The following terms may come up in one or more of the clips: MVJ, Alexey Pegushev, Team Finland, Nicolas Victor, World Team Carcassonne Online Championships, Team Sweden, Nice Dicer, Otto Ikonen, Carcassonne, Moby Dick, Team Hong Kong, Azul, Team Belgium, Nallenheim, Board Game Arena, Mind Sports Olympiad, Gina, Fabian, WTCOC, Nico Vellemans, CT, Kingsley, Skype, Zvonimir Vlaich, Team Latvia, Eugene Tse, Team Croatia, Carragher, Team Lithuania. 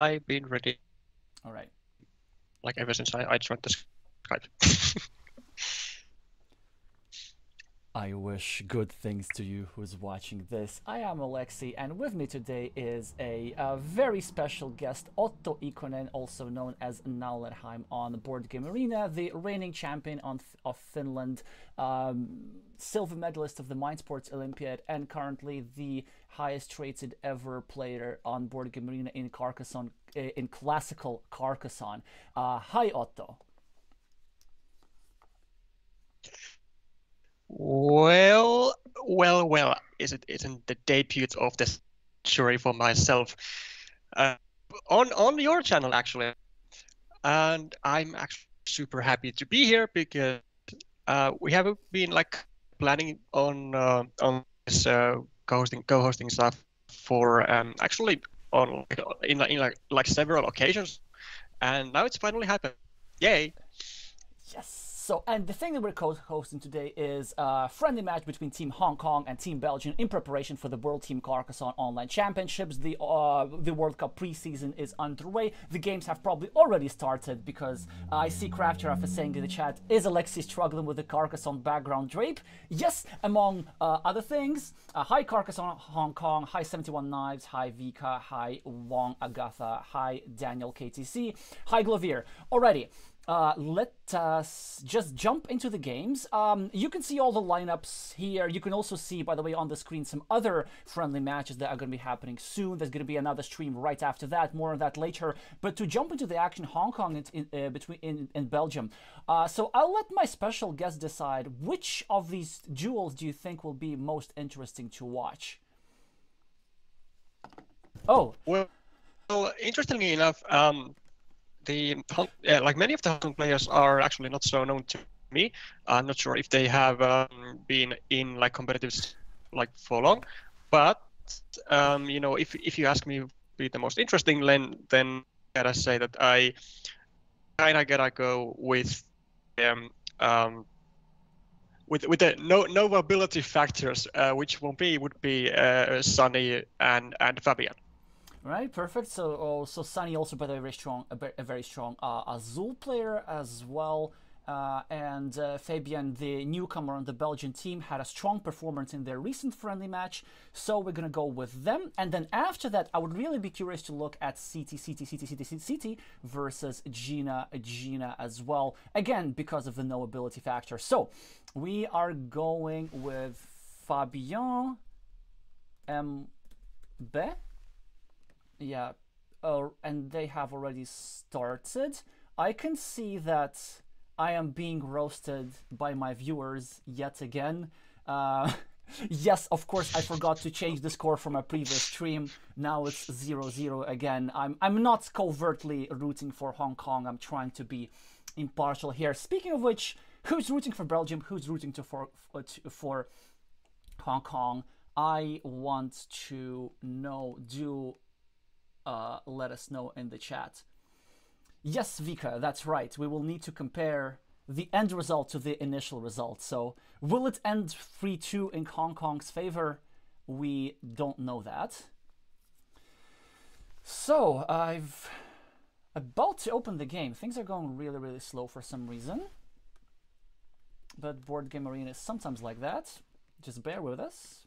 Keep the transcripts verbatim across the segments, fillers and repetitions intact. I've been ready. All right. Like ever since I, I joined the Skype. I wish good things to you who's watching this. I am Alexey, and with me today is a, a very special guest, Otto Ikonen, also known as Nallenheim on the Board Game Arena, the reigning champion on, of Finland, um, silver medalist of the Mind Sports Olympiad, and currently the highest rated ever player on Board Game Arena in Carcassonne, in classical Carcassonne. Uh, hi, Otto. Well, well, well, is it isn't the debut of the jury for myself uh, on on your channel actually, and I'm actually super happy to be here because uh, we haven't been like planning on uh, on this uh, co-hosting co-hosting stuff for um, actually on in, in like like several occasions, and now it's finally happened. Yay! Yes. So, and the thing that we're co-hosting today is a friendly match between Team Hong Kong and Team Belgium in preparation for the World Team Carcassonne Online Championships. The uh, the World Cup preseason is underway. The games have probably already started because uh, I see Crafter is saying in the chat, is Alexey struggling with the Carcassonne background drape? Yes, among uh, other things. Uh, hi Carcassonne Hong Kong, hi seventy-one Knives, hi Vika, hi Wong Agatha, hi Daniel K T C, hi Glovier. Alrighty. Uh, let us just jump into the games. Um, you can see all the lineups here. You can also see, by the way, on the screen some other friendly matches that are going to be happening soon. There's going to be another stream right after that. More on that later. But to jump into the action, Hong Kong in, in, uh, between in, in Belgium. Uh, so I'll let my special guest decide which of these duels do you think will be most interesting to watch. Oh, well, well interestingly enough. Um... The, uh, like many of the Hong Kong players are actually not so known to me. I'm not sure if they have um, been in like competitives like for long, but um, you know, if if you ask me, be the most interesting, then then gotta say that I kind of gotta go with um, um with with the no knowability factors, uh, which for me would be uh, Sunny and and Fabian. Right, perfect. So, oh, so Sunny also, by the way, very strong, a very strong uh, Azul player as well. Uh, and uh, Fabian, the newcomer on the Belgian team, had a strong performance in their recent friendly match. So we're going to go with them. And then after that, I would really be curious to look at C T, C T, C T, C T, C T versus Gina, Gina as well. Again, because of the knowability factor. So we are going with Fabian Mbe. Yeah, uh, and they have already started. I can see that I am being roasted by my viewers yet again. Uh, yes, of course, I forgot to change the score from a previous stream. Now it's zero zero again. I'm, I'm not covertly rooting for Hong Kong. I'm trying to be impartial here. Speaking of which, who's rooting for Belgium? Who's rooting to for, for, for Hong Kong? I want to know. Do... Uh, let us know in the chat. Yes, Vika, that's right. We will need to compare the end result to the initial result. So will it end three two in Hong Kong's favor? We don't know that. So I've about to open the game. Things are going really, really slow for some reason. But Board Game Arena is sometimes like that. Just bear with us.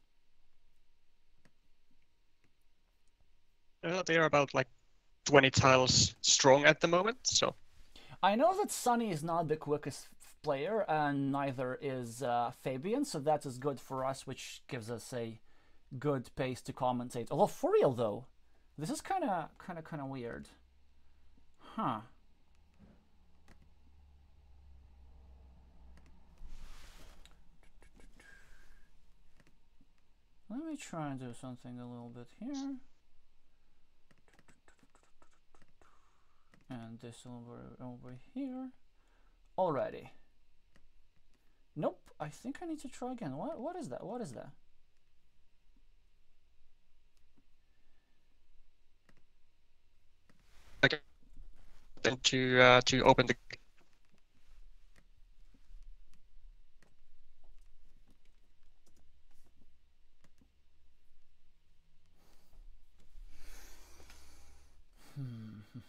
Uh, they are about like twenty tiles strong at the moment, so... I know that Sunny is not the quickest player, and neither is uh, Fabian, so that is good for us, which gives us a good pace to commentate. Although, for real though, this is kind of, kind of, kind of weird. Huh. Let me try and do something a little bit here. And this over over here. Alrighty. Nope. I think I need to try again. What what is that? What is that? Okay. Then to uh, to open the. Hmm.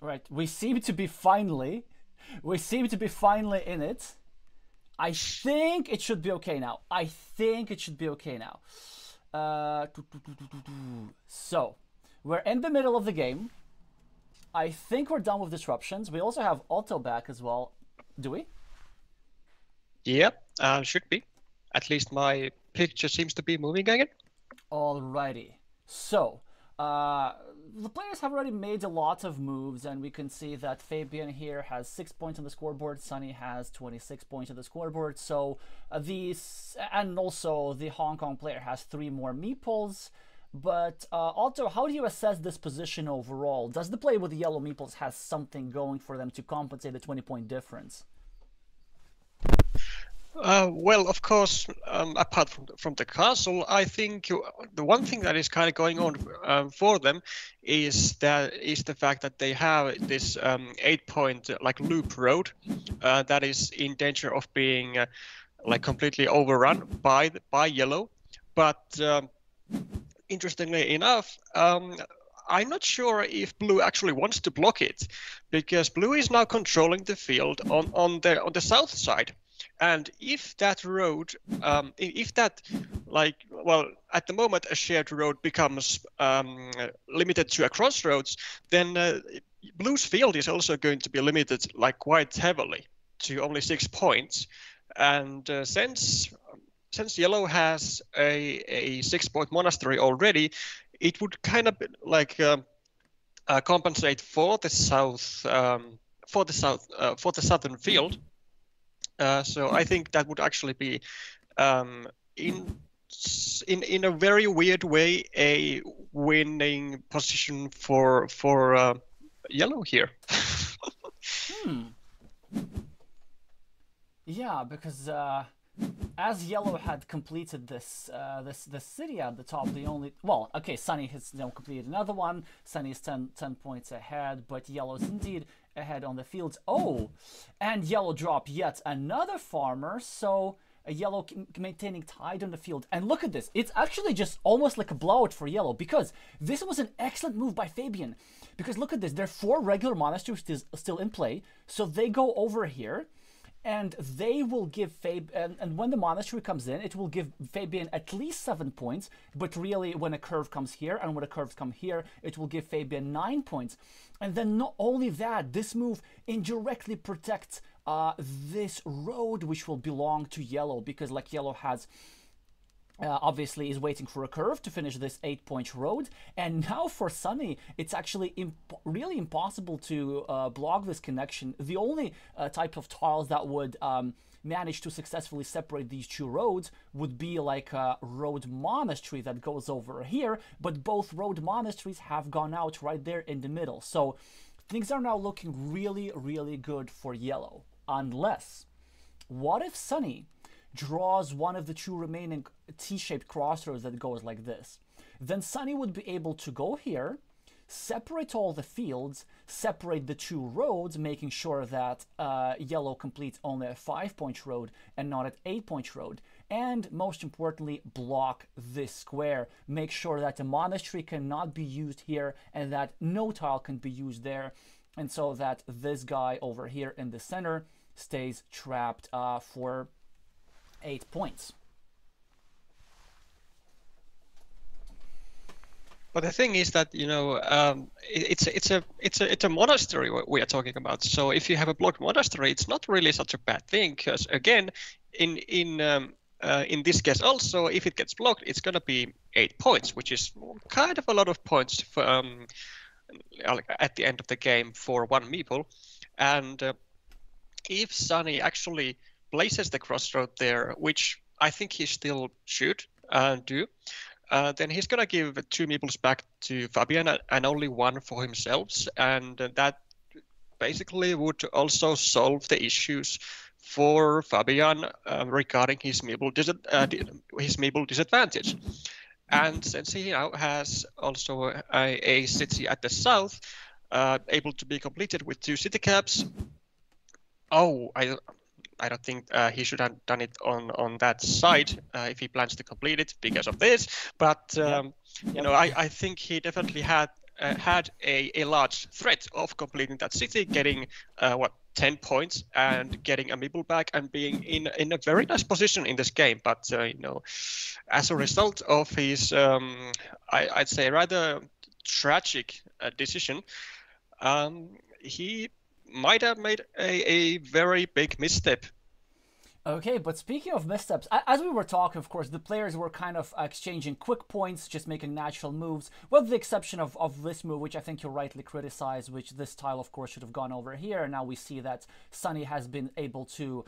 Right, we seem to be finally, we seem to be finally in it. I think it should be okay now. I think it should be okay now. Uh, so, we're in the middle of the game. I think we're done with disruptions. We also have Otto back as well. Do we? Yep, uh, should be. At least my picture seems to be moving again. Alrighty. So, uh... the players have already made a lot of moves, and we can see that Fabian here has six points on the scoreboard, Sunny has twenty-six points on the scoreboard, so uh, these, and also the Hong Kong player has three more meeples. But uh, Otto, how do you assess this position overall? Does the player with the yellow meeples has something going for them to compensate the twenty point difference? Uh, well, of course, um, apart from, from the castle, I think you, the one thing that is kind of going on um, for them is that is the fact that they have this um, eight-point like loop road uh, that is in danger of being uh, like completely overrun by by yellow. But um, interestingly enough, um, I'm not sure if blue actually wants to block it, because blue is now controlling the field on on the on the south side. And if that road, um, if that, like, well, at the moment a shared road becomes um, limited to a crossroads, then uh, blue's field is also going to be limited, like, quite heavily to only six points. And uh, since since yellow has a a six-point monastery already, it would kind of like uh, uh, compensate for the south um, for the south uh, for the southern field. Uh, so I think that would actually be, um, in in in a very weird way, a winning position for for uh, yellow here. hmm. Yeah, because uh, as yellow had completed this uh, this this city at the top, the only well, okay, Sunny has you know, completed another one. Sunny is ten, ten points ahead, but yellow's indeed ahead on the fields. Oh, and yellow drop yet another farmer, so a yellow maintaining tide on the field. And look at this, it's actually just almost like a blowout for yellow, because this was an excellent move by Fabian, because look at this, there are four regular monasteries still in play, so they go over here and they will give Fab and, and when the monastery comes in, it will give Fabian at least seven points, but really when a curve comes here and when a curve comes here, it will give Fabian nine points. And then not only that, this move indirectly protects uh, this road, which will belong to yellow, because like yellow has Uh, obviously is waiting for a curve to finish this eight-point road, and now for Sunny, it's actually imp really impossible to uh, block this connection. The only uh, type of tiles that would um, manage to successfully separate these two roads would be like a road monastery that goes over here, but both road monasteries have gone out right there in the middle. So things are now looking really, really good for yellow. Unless, what if Sunny draws one of the two remaining T-shaped crossroads that goes like this? Then Sunny would be able to go here, separate all the fields, separate the two roads, making sure that uh, yellow completes only a five-point road and not an eight-point road. And most importantly, block this square. Make sure that the monastery cannot be used here and that no tile can be used there. And so that this guy over here in the center stays trapped uh, for eight points. But the thing is that you know um, it, it's it's a it's a it's a monastery we are talking about. So if you have a blocked monastery, it's not really such a bad thing, because again, in in um, uh, in this case also, if it gets blocked, it's going to be eight points, which is kind of a lot of points for, um, at the end of the game for one meeple. And uh, if Sunny actually places the crossroad there, which I think he still should uh, do, uh, then he's going to give two meeples back to Fabian and only one for himself. And that basically would also solve the issues for Fabian uh, regarding his meeple, dis uh, his meeple disadvantage. And since he now has also a, a city at the south, uh, able to be completed with two city caps. Oh, I, I don't think uh, he should have done it on, on that side uh, if he plans to complete it because of this. But, um, yeah. you know, I, I think he definitely had uh, had a, a large threat of completing that city, getting, uh, what, ten points and getting a meeple back and being in, in a very nice position in this game. But, uh, you know, as a result of his, um, I, I'd say, rather tragic uh, decision, um, he might have made a, a very big misstep. Okay, but speaking of missteps, as we were talking, of course, the players were kind of exchanging quick points, just making natural moves, with the exception of, of this move, which I think you rightly criticized, which this tile, of course, should have gone over here. And now we see that Sunny has been able to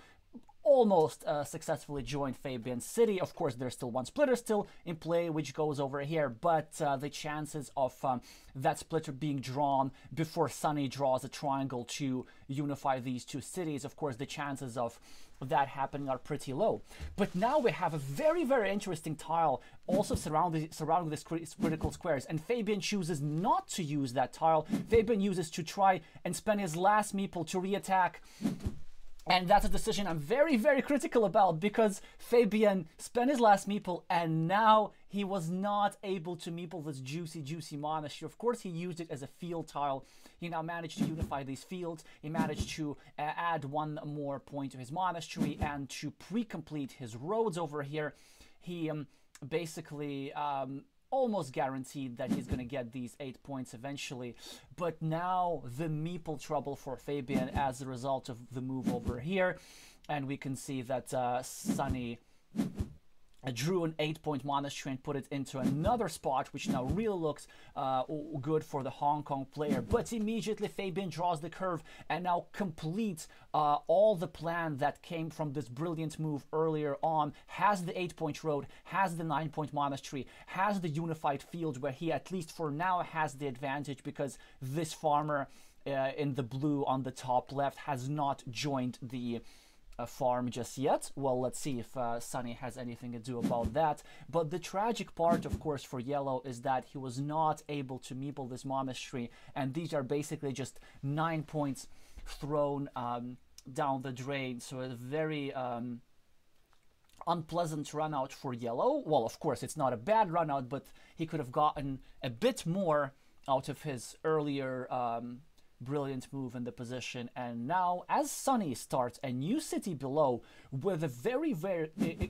almost uh, successfully joined Fabian's city. Of course, there's still one splitter still in play, which goes over here, but uh, the chances of um, that splitter being drawn before Sunny draws a triangle to unify these two cities, of course, the chances of that happening are pretty low. But now we have a very, very interesting tile also surrounding, surrounding these critical squares, and Fabian chooses not to use that tile. Fabian uses to try and spend his last meeple to reattack. And that's a decision I'm very, very critical about, because Fabian spent his last meeple and now he was not able to meeple this juicy, juicy monastery. Of course, he used it as a field tile. He now managed to unify these fields. He managed to uh, add one more point to his monastery and to pre-complete his roads over here. He um, basically... Um, almost guaranteed that he's going to get these eight points eventually, but now the meeple trouble for Fabian as a result of the move over here, and we can see that uh, Sunny drew an eight-point monastery and put it into another spot, which now really looks uh, good for the Hong Kong player. But immediately Fabian draws the curve and now completes uh, all the plan that came from this brilliant move earlier on, has the eight-point road, has the nine-point monastery, has the unified field where he at least for now has the advantage because this farmer uh, in the blue on the top left has not joined the farm just yet. Well, let's see if uh, Sunny has anything to do about that. But the tragic part, of course, for Yellow is that he was not able to meeple this monastery, and these are basically just nine points thrown um, down the drain. So a very um, unpleasant run out for Yellow. Well, of course, it's not a bad run out, but he could have gotten a bit more out of his earlier um, brilliant move in the position. And now as Sunny starts a new city below with a very, very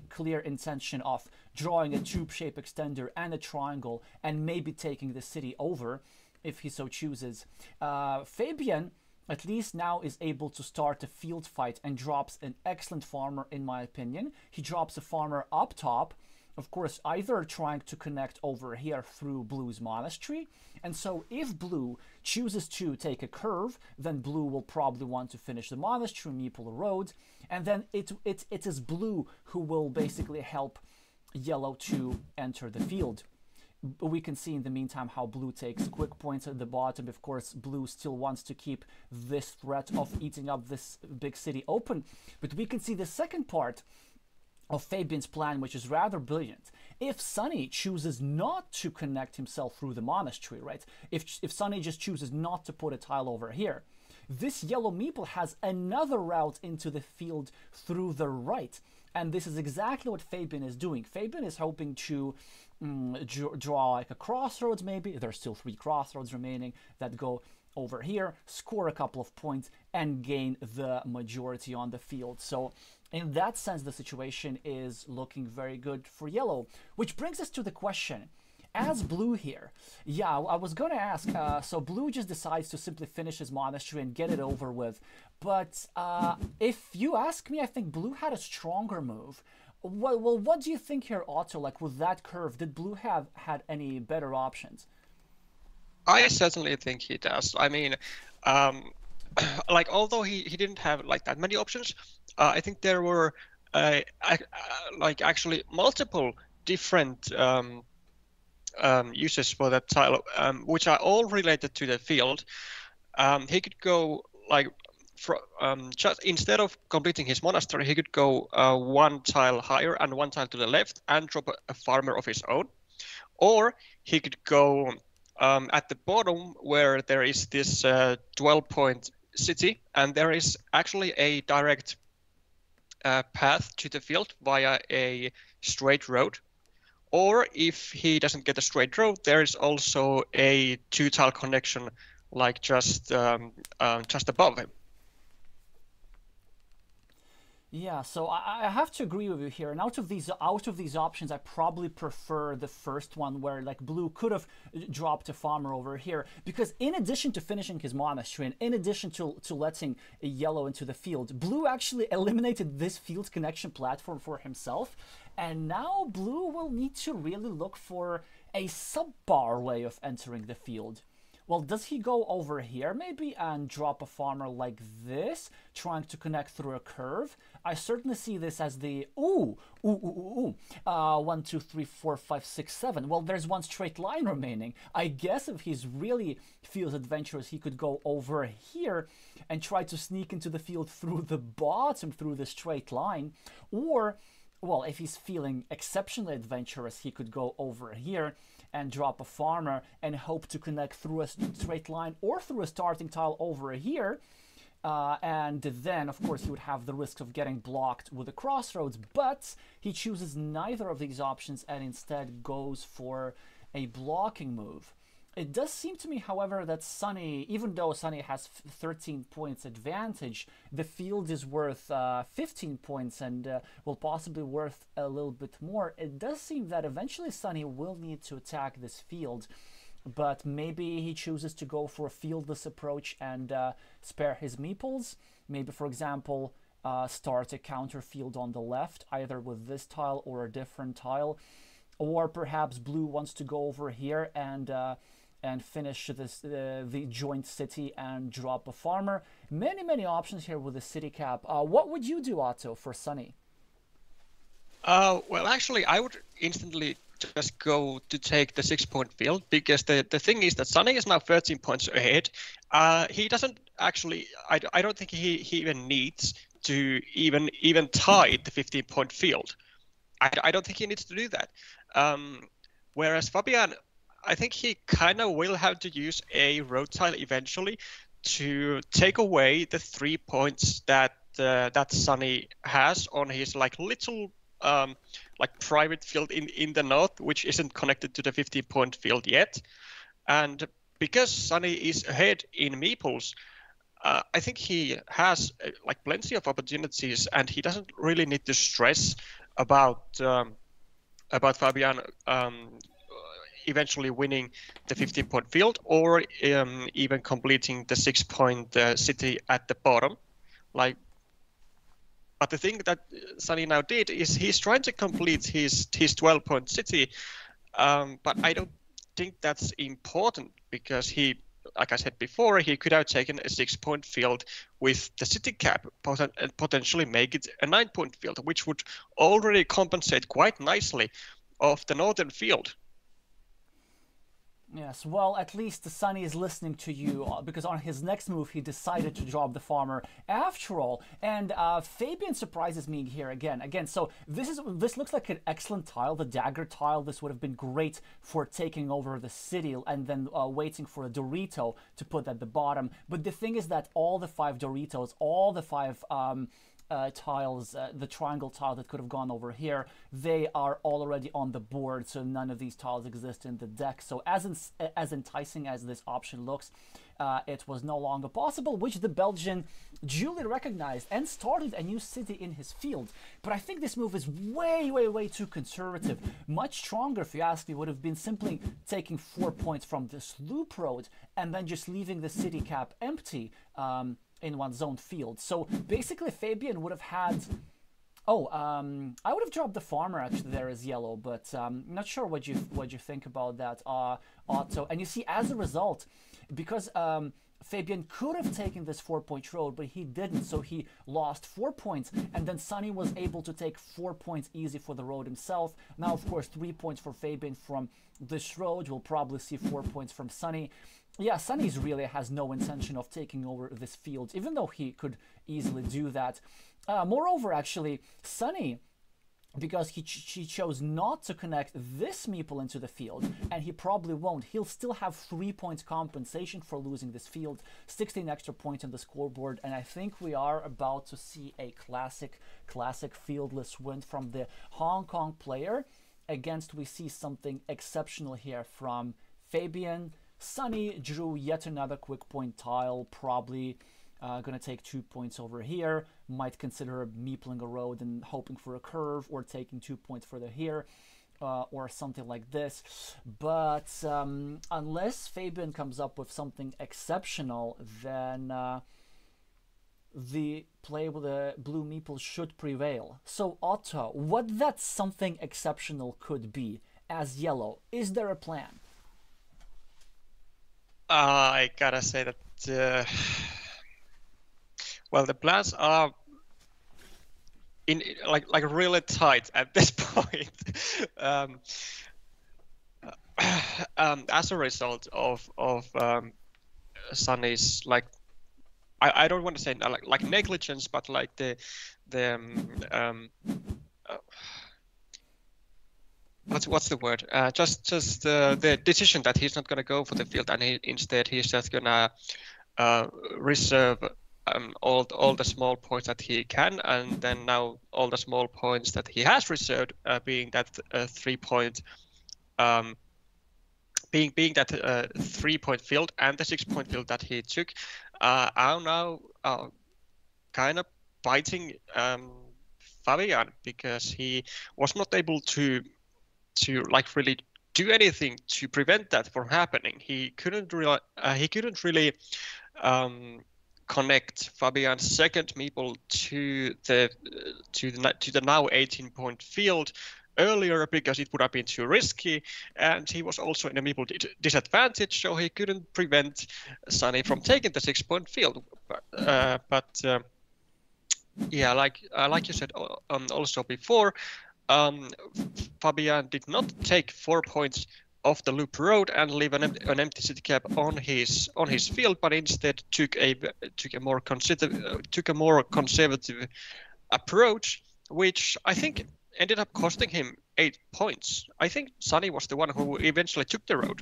clear intention of drawing a tube shape extender and a triangle and maybe taking the city over if he so chooses, uh, Fabian at least now is able to start a field fight and drops an excellent farmer in my opinion. He drops a farmer up top, of course, either trying to connect over here through Blue's monastery. And so if Blue chooses to take a curve, then Blue will probably want to finish the monastery, meeple the road. And then it, it, it is Blue who will basically help Yellow to enter the field. We can see in the meantime how Blue takes quick points at the bottom. Of course, Blue still wants to keep this threat of eating up this big city open. But we can see the second part of Fabian's plan, which is rather brilliant. If Sunny chooses not to connect himself through the monastery, right? If, if Sunny just chooses not to put a tile over here, this yellow meeple has another route into the field through the right. And this is exactly what Fabian is doing. Fabian is hoping to um, draw like a crossroads maybe. There's still three crossroads remaining that go over here, score a couple of points and gain the majority on the field. So in that sense, the situation is looking very good for Yellow, which brings us to the question, as Blue here, yeah, I was going to ask, uh, so Blue just decides to simply finish his monastery and get it over with, but uh, if you ask me, I think Blue had a stronger move. Well, well, what do you think here, Otto, like with that curve, did Blue have had any better options? I certainly think he does. I mean, um, like, although he, he didn't have like that many options, uh, I think there were uh, uh, like actually multiple different um, um, uses for that tile, um, which are all related to the field. Um, he could go like, Um, just instead of completing his monastery, he could go uh, one tile higher and one tile to the left and drop a, a farmer of his own, or he could go um, at the bottom where there is this uh, twelve point city, and there is actually a direct uh, path to the field via a straight road. Or if he doesn't get a straight road, there is also a two tile connection, like just um, uh, just above him. Yeah, so I, I have to agree with you here. And out of these out of these options, I probably prefer the first one, where like Blue could have dropped a farmer over here, because in addition to finishing his monastery and in addition to to letting yellow into the field, Blue actually eliminated this field connection platform for himself, and now Blue will need to really look for a subpar way of entering the field. Well, does he go over here maybe and drop a farmer like this, trying to connect through a curve? I certainly see this as the ooh, ooh, ooh, ooh, ooh, uh, one, two, three, four, five, six, seven. Well, there's one straight line remaining. I guess if he's really feels adventurous, he could go over here and try to sneak into the field through the bottom, through the straight line. Or, well, if he's feeling exceptionally adventurous, he could go over here and drop a farmer and hope to connect through a straight line or through a starting tile over here. Uh, and then, of course, he would have the risk of getting blocked with a crossroads, but he chooses neither of these options and instead goes for a blocking move. It does seem to me, however, that Sunny, even though Sunny has thirteen points advantage, the field is worth uh, fifteen points and uh, will possibly worth a little bit more. It does seem that eventually Sunny will need to attack this field, but maybe he chooses to go for a fieldless approach and uh, spare his meeples. Maybe, for example, uh, start a counter field on the left, either with this tile or a different tile. Or perhaps Blue wants to go over here and uh, and finish this uh, the joint city and drop a farmer. Many, many options here with the city cap. Uh, what would you do, Otto, for Sunny? Uh, well, actually, I would instantly just go to take the six-point field, because the, the thing is that Sunny is now thirteen points ahead. Uh, he doesn't actually, I, I don't think he, he even needs to even, even tie the fifteen-point field. I, I don't think he needs to do that. Um, whereas Fabian, I think he kind of will have to use a road tile eventually to take away the three points that uh, that Sunny has on his like little um, like private field in in the north, which isn't connected to the fifteen-point field yet. And because Sunny is ahead in meeples, uh, I think he has uh, like plenty of opportunities, and he doesn't really need to stress about um, about Fabian um, eventually winning the fifteen-point field or um, even completing the six-point uh, city at the bottom. Like, but the thing that Sunny now did is he's trying to complete his his twelve-point city, um, but I don't think that's important, because he, like I said before, he could have taken a six-point field with the city cap and potentially make it a nine-point field, which would already compensate quite nicely of the northern field. Yes, well, at least Sunny is listening to you, because on his next move, he decided to drop the farmer after all. And uh, Fabian surprises me here again. Again, so this is this looks like an excellent tile, the dagger tile. This would have been great for taking over the city and then uh, waiting for a Dorito to put at the bottom. But the thing is that all the five Doritos, all the five... Um, Uh, tiles, uh, the triangle tile that could have gone over here, they are already on the board, so none of these tiles exist in the deck. So as en as enticing as this option looks, uh, it was no longer possible, which the Belgian duly recognized and started a new city in his field. But I think this move is way, way, way too conservative. Much stronger, if you ask me, would have been simply taking four points from this loop road and then just leaving the city cap empty, um, in one's own field. So basically Fabian would have had Oh, um, I would have dropped the farmer actually there as yellow, but um, not sure what you what you think about that, uh, Otto. And you see, as a result, because um, Fabian could have taken this four-point road, but he didn't, so he lost four points, and then Sunny was able to take four points easy for the road himself. Now, of course, three points for Fabian from this road. We'll probably see four points from Sunny. Yeah, Sunny's really has no intention of taking over this field, even though he could easily do that. Uh, moreover, actually, Sunny, because he, ch he chose not to connect this meeple into the field, and he probably won't, he'll still have three points compensation for losing this field, sixteen extra points on the scoreboard, and I think we are about to see a classic, classic fieldless win from the Hong Kong player. Against, we see something exceptional here from Fabian. Sunny drew yet another quick point tile, probably uh, gonna take two points over here, might consider meepling a road and hoping for a curve, or taking two points further here, uh, or something like this. But um, unless Fabian comes up with something exceptional, then uh, the play with the blue meeple should prevail. So Otto, what that something exceptional could be as yellow, is there a plan? Uh, I gotta say that, uh, well, the plans are in like like really tight at this point. um, um, as a result of of um, Sunny's, like, I I don't want to say like like negligence, but like the the um, um uh, What's, what's the word? Uh, just just uh, the decision that he's not going to go for the field, and he, instead he's just going to uh, reserve um, all, all the small points that he can, and then now all the small points that he has reserved, uh, being that uh, three-point um, being being that uh, three-point field and the six-point field that he took, uh, are now uh, kind of biting um, Fabian, because he was not able to to like really do anything to prevent that from happening. He couldn't really uh, he couldn't really um, connect Fabian's second meeple to the uh, to the to the now eighteen point field earlier, because it would have been too risky, and he was also in a meeple disadvantage, so he couldn't prevent Sunny from taking the six-point field. Uh, but uh, yeah, like uh, like you said um, also before. Um, Fabian did not take four points off the loop road and leave an, an empty city cap on his on his field, but instead took a took a more conservative uh, took a more conservative approach, which I think ended up costing him eight points. I think Sunny was the one who eventually took the road.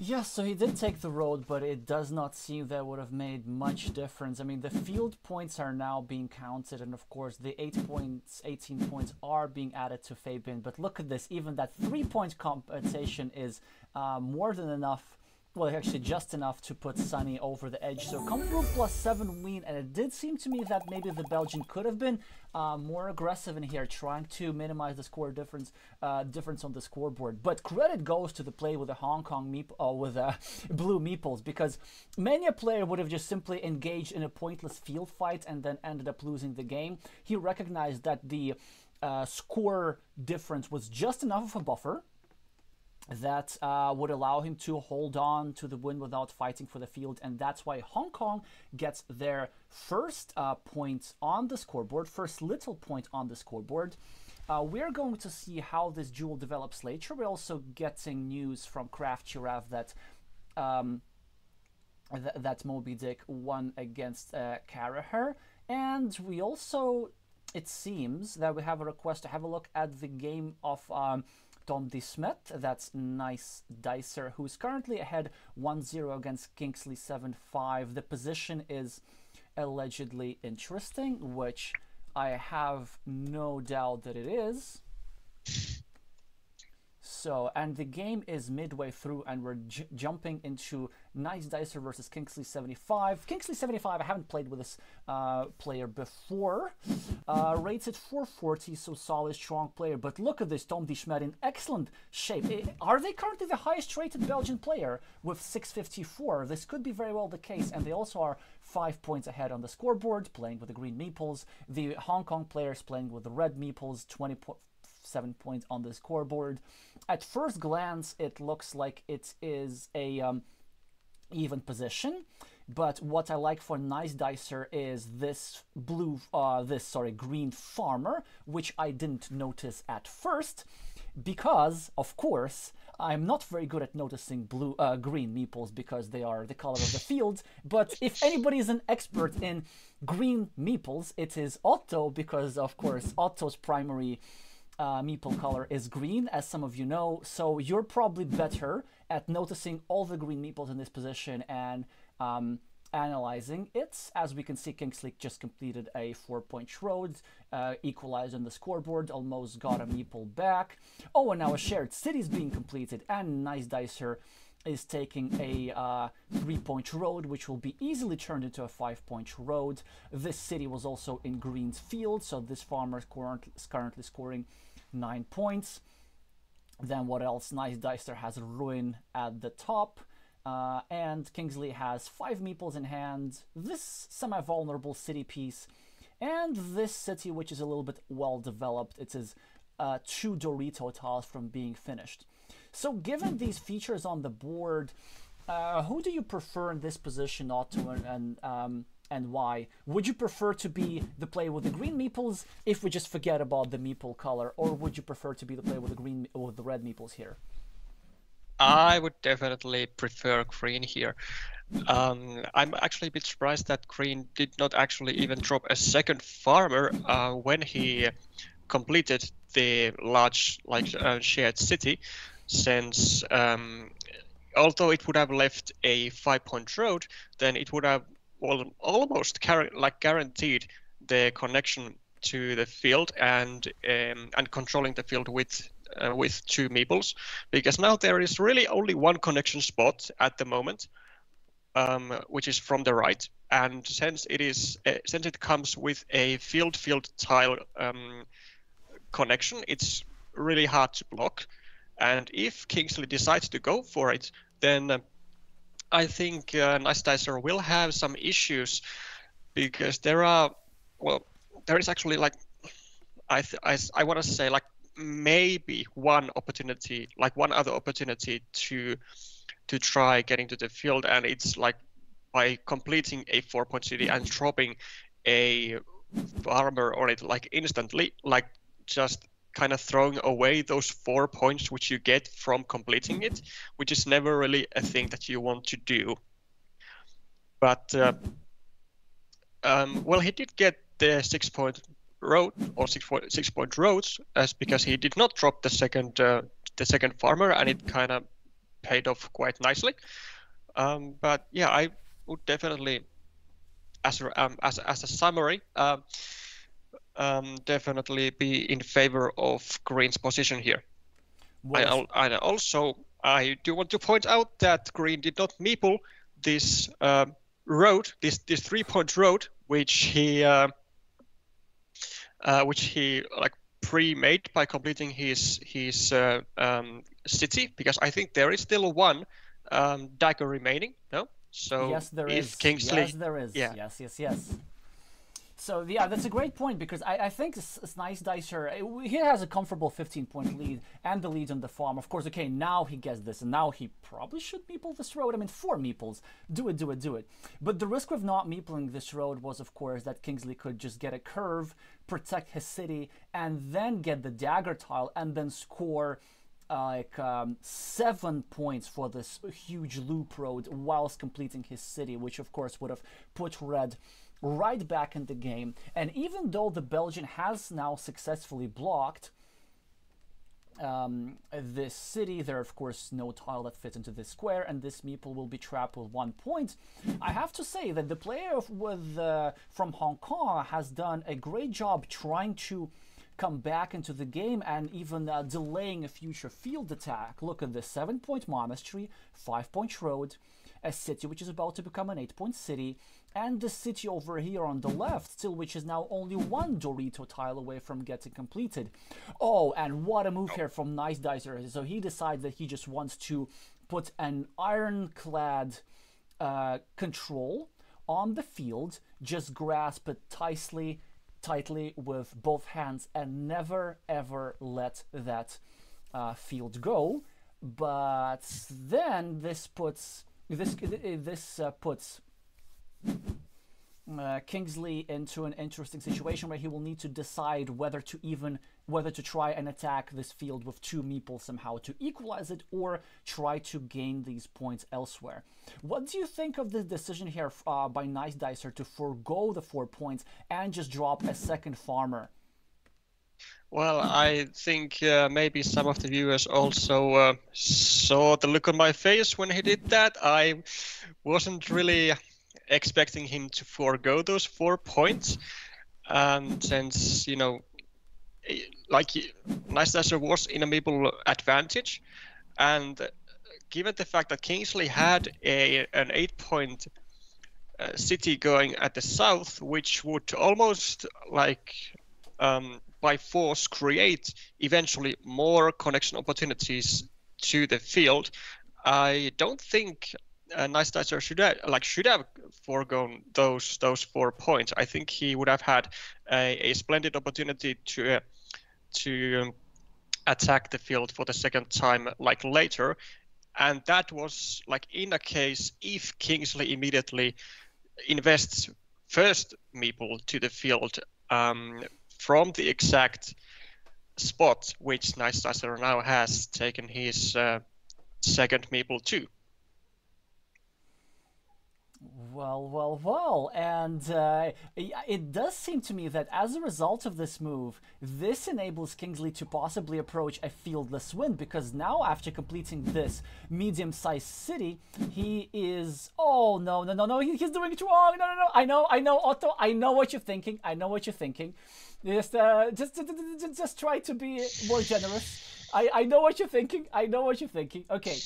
Yeah, so he did take the road, but it does not seem that would have made much difference. I mean, the field points are now being counted, and of course the eight points, eighteen points are being added to Fabian. But look at this, even that three-point compensation is uh, more than enough, well, actually just enough to put Sunny over the edge. So comfortable plus seven win, and it did seem to me that maybe the Belgian could have been uh, more aggressive in here, trying to minimize the score difference uh, difference on the scoreboard. But credit goes to the play with the Hong Kong meep uh, with the uh, blue meeples, because many a player would have just simply engaged in a pointless field fight and then ended up losing the game. He recognized that the uh, score difference was just enough of a buffer that uh, would allow him to hold on to the win without fighting for the field, and that's why Hong Kong gets their first uh, point on the scoreboard, first little point on the scoreboard. Uh, we're going to see how this duel develops later. We're also getting news from Kraft Giraffe that um, th that Moby Dick won against uh, Carragher, and we also, it seems that we have a request to have a look at the game of um, Tom DeSmet, that's Nice Dicer, who's currently ahead one zero against Kingsley seven five. The position is allegedly interesting, which I have no doubt that it is. So, and the game is midway through and we're j jumping into Nice Dicer versus Kingsley seventy-five. Kingsley seventy-five, I haven't played with this uh, player before. Uh, rates at four forty, so solid, strong player. But look at this, Tom DeSmet in excellent shape. It, are they currently the highest rated Belgian player with six fifty-four? This could be very well the case. And they also are five points ahead on the scoreboard, playing with the green meeples. The Hong Kong players playing with the red meeples, twenty-seven points on the scoreboard. At first glance, it looks like it is a um, even position. But what I like for Nice Dicer is this blue, uh, this sorry, green farmer, which I didn't notice at first, because of course I'm not very good at noticing blue, uh, green meeples because they are the color of the field. But if anybody is an expert in green meeples, it is Otto, because of course Otto's primary Uh, meeple color is green, as some of you know, so you're probably better at noticing all the green meeples in this position and um, analyzing it. As we can see, Kingsley just completed a four-point road, uh, equalized on the scoreboard, almost got a meeple back. Oh, and now a shared city is being completed, and Nice Dicer is taking a uh, three-point road, which will be easily turned into a five-point road. This city was also in Green's field, so this farmer is currently scoring nine points. Then what else? Nice Dicer has Ruin at the top, uh, and Kingsley has five meeples in hand, this semi-vulnerable city piece, and this city, which is a little bit well-developed. It is uh, two Dorito tiles from being finished. So given these features on the board, uh, who do you prefer in this position, Otto, and, and um, and why? Would you prefer to be the player with the green meeples if we just forget about the meeple color, or would you prefer to be the player with the green or the red meeples here? I would definitely prefer green here. Um, I'm actually a bit surprised that green did not actually even drop a second farmer uh, when he completed the large, like uh, shared city, since um, although it would have left a five-point road, then it would have Well, almost like guaranteed the connection to the field and um, and controlling the field with uh, with two meeples, because now there is really only one connection spot at the moment, um, which is from the right. And since it is uh, since it comes with a field field tile um, connection, it's really hard to block. And if Kingsley decides to go for it, then Uh, I think uh, Nice Dicer will have some issues, because there are, well, there is actually like, I th I, I want to say like maybe one opportunity, like one other opportunity to to try getting to the field, and it's like by completing a four-point city and dropping a farmer on it like instantly, like just kind of throwing away those four points which you get from completing it, which is never really a thing that you want to do. But uh, um, well, he did get the six-point road or six-point six-point roads, as because he did not drop the second uh, the second farmer, and it kind of paid off quite nicely. Um, but yeah, I would definitely, as a, um, as as a summary, Uh, Um, definitely be in favor of green's position here. I, I also I do want to point out that green did not meeple this uh, road, this this three-point road, which he uh, uh, which he like pre-made by completing his his uh, um, city, because I think there is still one um, dagger remaining. No, so yes, there if is. Kingsley, yes, there is. Yeah. Yes, yes, yes. So yeah, that's a great point, because I, I think this, this Nice Dicer, he has a comfortable fifteen-point lead and the lead on the farm. Of course, okay, now he gets this, and now he probably should meeple this road. I mean, four meeples. Do it, do it, do it. But the risk of not meepling this road was, of course, that Kingsley could just get a curve, protect his city, and then get the dagger tile, and then score Uh, like um, seven points for this huge loop road whilst completing his city, which of course would have put red right back in the game. And even though the Belgian has now successfully blocked um, this city, there are of course no tile that fits into this square, and this meeple will be trapped with one point. I have to say that the player with, uh, from Hong Kong has done a great job trying to come back into the game and even uh, delaying a future field attack. Look at the seven-point monastery, five-point road, a city which is about to become an eight-point city, and the city over here on the left, still which is now only one Dorito tile away from getting completed. Oh, and what a move here from Nice Dicer. So he decides that he just wants to put an ironclad uh, control on the field, just grasp it tightly, tightly with both hands and never ever let that uh, field go. But then this puts this this uh, puts uh, Kingsley into an interesting situation where he will need to decide whether to even whether to try and attack this field with two meeples somehow to equalize it or try to gain these points elsewhere. What do you think of this decision here uh, by Nice Dicer to forego the four points and just drop a second farmer? Well, I think uh, maybe some of the viewers also uh, saw the look on my face when he did that. I wasn't really expecting him to forego those four points. And since, you know, like Nice Dicer was in a meeple advantage, and given the fact that Kingsley had a an eight-point uh, city going at the south, which would almost like um, by force create eventually more connection opportunities to the field, I don't think uh, Nice Dicer should have, like should have foregone those those four points. I think he would have had a, a splendid opportunity to. Uh, to attack the field for the second time like later, and that was like in a case if Kingsley immediately invests first meeple to the field um, from the exact spot which Nice Dicer now has taken his uh, second meeple to. Well, well, well, and uh, it does seem to me that as a result of this move, this enables Kingsley to possibly approach a fieldless win, because now after completing this medium-sized city, he is... Oh, no, no, no, no, he, he's doing it wrong, no, no, no, I know, I know, Otto, I know what you're thinking, I know what you're thinking. Just, uh, just, just, just try to be more generous. I, I know what you're thinking. I know what you're thinking. Okay,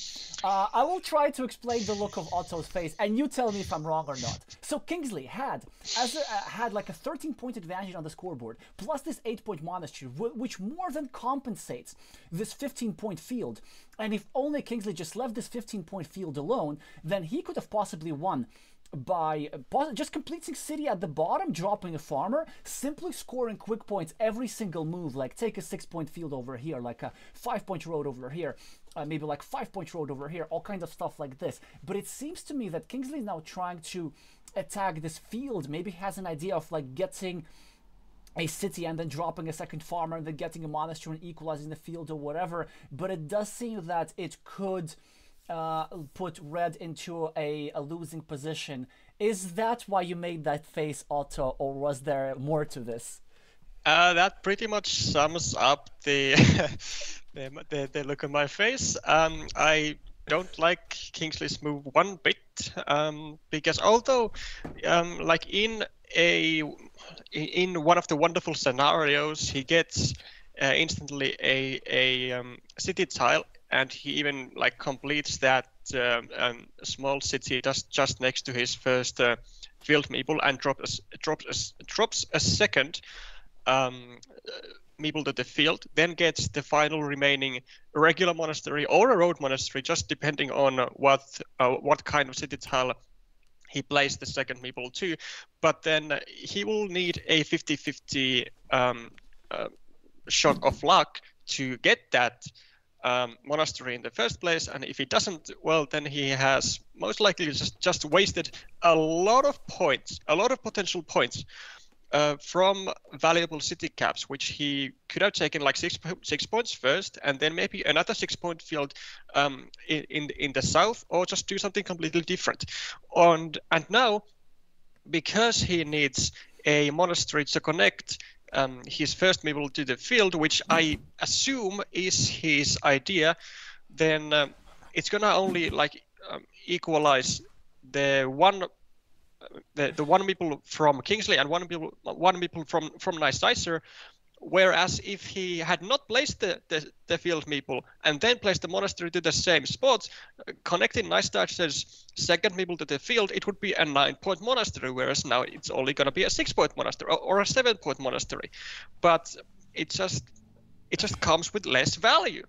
uh, I will try to explain the look of Otto's face, and you tell me if I'm wrong or not. So Kingsley had as a, uh, had like a thirteen-point advantage on the scoreboard, plus this eight-point monastery, which more than compensates this fifteen-point field. And if only Kingsley just left this fifteen-point field alone, then he could have possibly won by just completing city at the bottom, dropping a farmer, simply scoring quick points every single move, like take a six-point field over here, like a five-point road over here, uh, maybe like five-point road over here, all kinds of stuff like this. But it seems to me that Kingsley is now trying to attack this field, maybe has an idea of like getting a city and then dropping a second farmer and then getting a monastery and equalizing the field or whatever, but it does seem that it could... Uh, put red into a, a losing position. Is that why you made that face, Otto, or was there more to this? Uh, that pretty much sums up the the, the the look on my face. Um, I don't like Kingsley's move one bit, um, because although um, like in a in one of the wonderful scenarios he gets uh, instantly a a um, city tile. And he even like completes that um, um, small city just just next to his first uh, field meeple and drops drops drops a second um, meeple to the field. Then gets the final remaining regular monastery or a road monastery, just depending on what uh, what kind of city tile he plays the second meeple to. But then he will need a fifty fifty um, uh, shot of luck to get that Um, monastery in the first place, and if he doesn't, well, then he has most likely just just wasted a lot of points, a lot of potential points uh, from valuable city caps, which he could have taken like six six points first, and then maybe another six-point field um, in, in in the south, or just do something completely different. And and now, because he needs a monastery to connect Um, his first meeple to the field, which I assume is his idea, then um, it's gonna only like um, equalize the one the, the one meeple from Kingsley and one meeple one meeple from from Nice Dicer, Whereas if he had not placed the, the, the field meeple and then placed the monastery to the same spot, connecting Nice Dicer's second meeple to the field, it would be a nine-point monastery, whereas now it's only going to be a six-point monastery or, or a seven-point monastery. But it just it just comes with less value.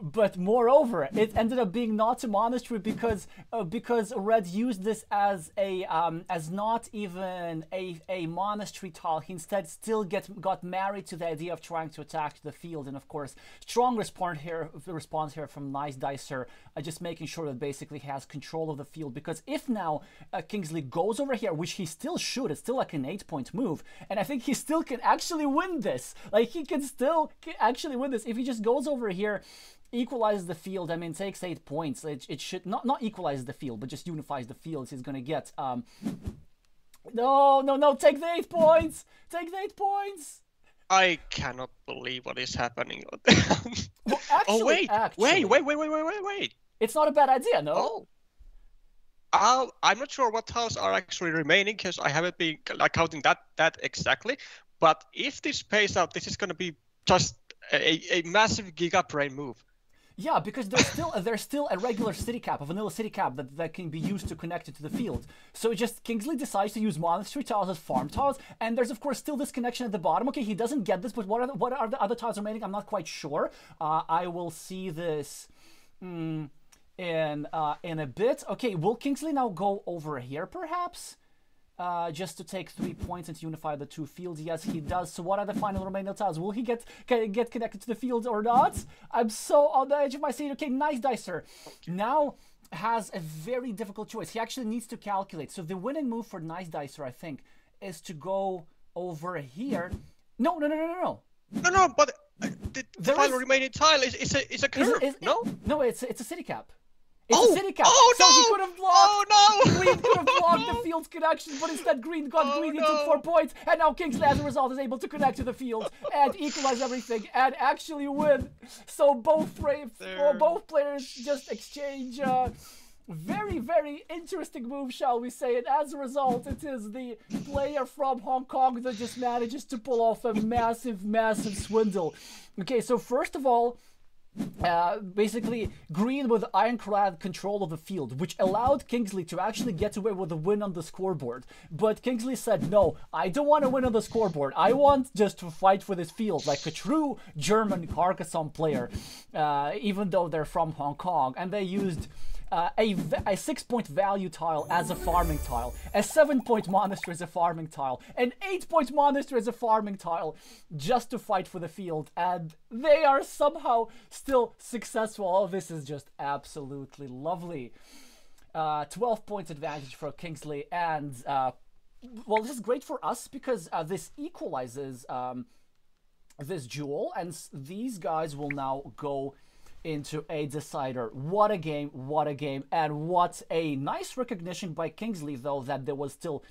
But moreover, it ended up being not a monastery because uh, because Red used this as a um, as not even a a monastery tile. He instead still get got married to the idea of trying to attack the field, and of course, strong response here response here from Nice Dicer, uh, just making sure that basically he has control of the field. Because if now uh, Kingsley goes over here, which he still should, it's still like an eight-point move, and I think he still can actually win this. Like he can still actually win this if he just goes over here. Equalizes the field, I mean, takes eight points. It, it should not not equalize the field, but just unifies the fields. He's gonna get um. No, no, no! Take the eight points! Take the eight points! I cannot believe what is happening. Well, actually, oh wait! Actually, wait! Wait! Wait! Wait! Wait! Wait! It's not a bad idea, no. Oh. I'll, I'm not sure what houses are actually remaining because I haven't been like counting that that exactly. But if this pays out, this is gonna be just a, a massive giga brain move. Yeah, because there's still there's still a regular city cap, a vanilla city cap that, that can be used to connect it to the field. So just Kingsley decides to use monastery tiles as farm tiles, and there's of course still this connection at the bottom. Okay, he doesn't get this, but what are the, what are the other tiles remaining? I'm not quite sure. Uh, I will see this mm, in uh, in a bit. Okay, will Kingsley now go over here perhaps? Uh, just to take three points and to unify the two fields. Yes, he does. So what are the final remaining tiles? Will he get get connected to the field or not? I'm so on the edge of my seat. Okay, Nice Dicer. Now has a very difficult choice. He actually needs to calculate. So the winning move for Nice Dicer, I think, is to go over here. No, no, no, no, no. No, no, but the, the final is... remaining tile is, is, a, is a curve, is, is, no? It, no, it's, it's a city cap. It's oh, a city cap, oh, so no. he could have blocked, oh, no. Green could have blocked no. the field's connection, but instead Green got oh, Green, he no. took four points, and now Kingsley as a result is able to connect to the field and equalize everything and actually win. So both, or both players just exchange uh, very, very interesting move, shall we say, and as a result it is the player from Hong Kong that just manages to pull off a massive, massive swindle. Okay, so first of all, Uh, basically, Green with ironclad control of the field, which allowed Kingsley to actually get away with a win on the scoreboard. But Kingsley said, no, I don't want to win on the scoreboard. I want just to fight for this field like a true German Carcassonne player, uh, even though they're from Hong Kong. And they used uh, a, a six-point value tile as a farming tile, a seven-point monastery as a farming tile, an eight-point monastery as a farming tile, just to fight for the field. And they are somehow still successful. Oh, this is just absolutely lovely. Uh, twelve points advantage for Kingsley, and uh, well, this is great for us because uh, this equalizes um, this duel, and these guys will now go into a decider. What a game, what a game, and what a nice recognition by Kingsley, though, that there was still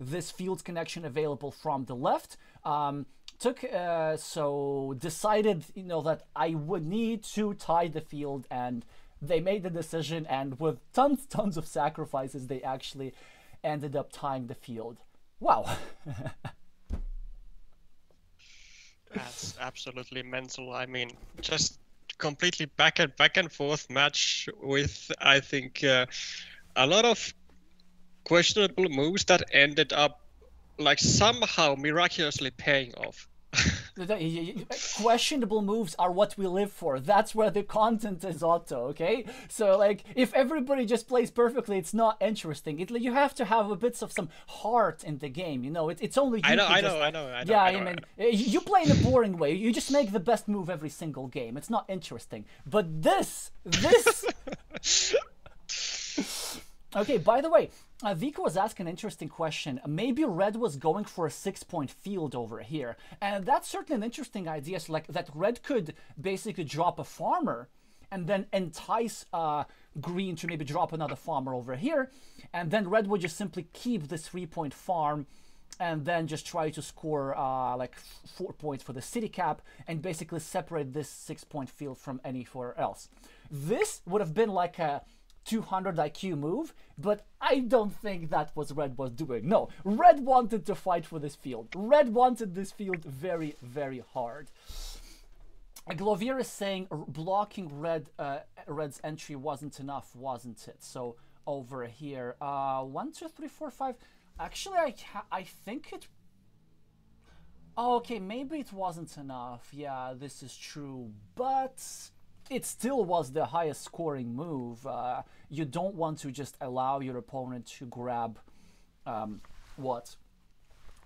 this field connection available from the left. Um, took uh, so decided, you know, that I would need to tie the field, and they made the decision, and with tons tons of sacrifices they actually ended up tying the field. Wow. That's absolutely mental. I mean, just completely back and back and forth match with, I think, uh, a lot of questionable moves that ended up like somehow miraculously paying off. Questionable moves are what we live for. That's where the content is, Otto, okay? So, like, if everybody just plays perfectly, it's not interesting. It, you have to have a bit of some heart in the game, you know? It, it's only you I know, I know, just, I know, I know, yeah, I know. Yeah, I mean, I know. You play in a boring way. You just make the best move every single game. It's not interesting. But this, this... Okay, by the way, uh, Vico was asking an interesting question. Maybe Red was going for a six-point field over here. And that's certainly an interesting idea. So, like, that Red could basically drop a farmer and then entice uh, Green to maybe drop another farmer over here. And then Red would just simply keep this three-point farm and then just try to score uh, like four points for the city cap and basically separate this six-point field from anywhere else. This would have been like a two hundred I Q move, but I don't think that was Red was doing. No, Red wanted to fight for this field. Red wanted this field very, very hard. Glovier is saying blocking Red, uh, Red's entry wasn't enough, wasn't it? So over here, uh, one, two, three, four, five. Actually, I ha I think it. Oh, okay, maybe it wasn't enough. Yeah, this is true, but it still was the highest scoring move. Uh, you don't want to just allow your opponent to grab, um, what,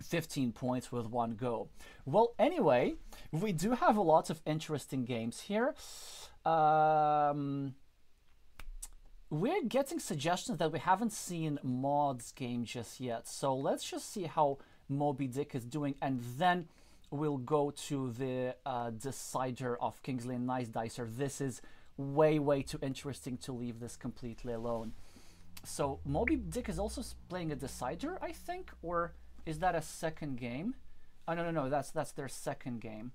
fifteen points with one go. Well, anyway, we do have a lot of interesting games here. Um, we're getting suggestions that we haven't seen Mod's game just yet. So let's just see how Moby Dick is doing, and then we'll go to the uh, decider of Kingsley and Nice Dicer. This is way, way too interesting to leave this completely alone. So Moby Dick is also playing a decider, I think, or is that a second game? Oh, no, no, no, that's, that's their second game.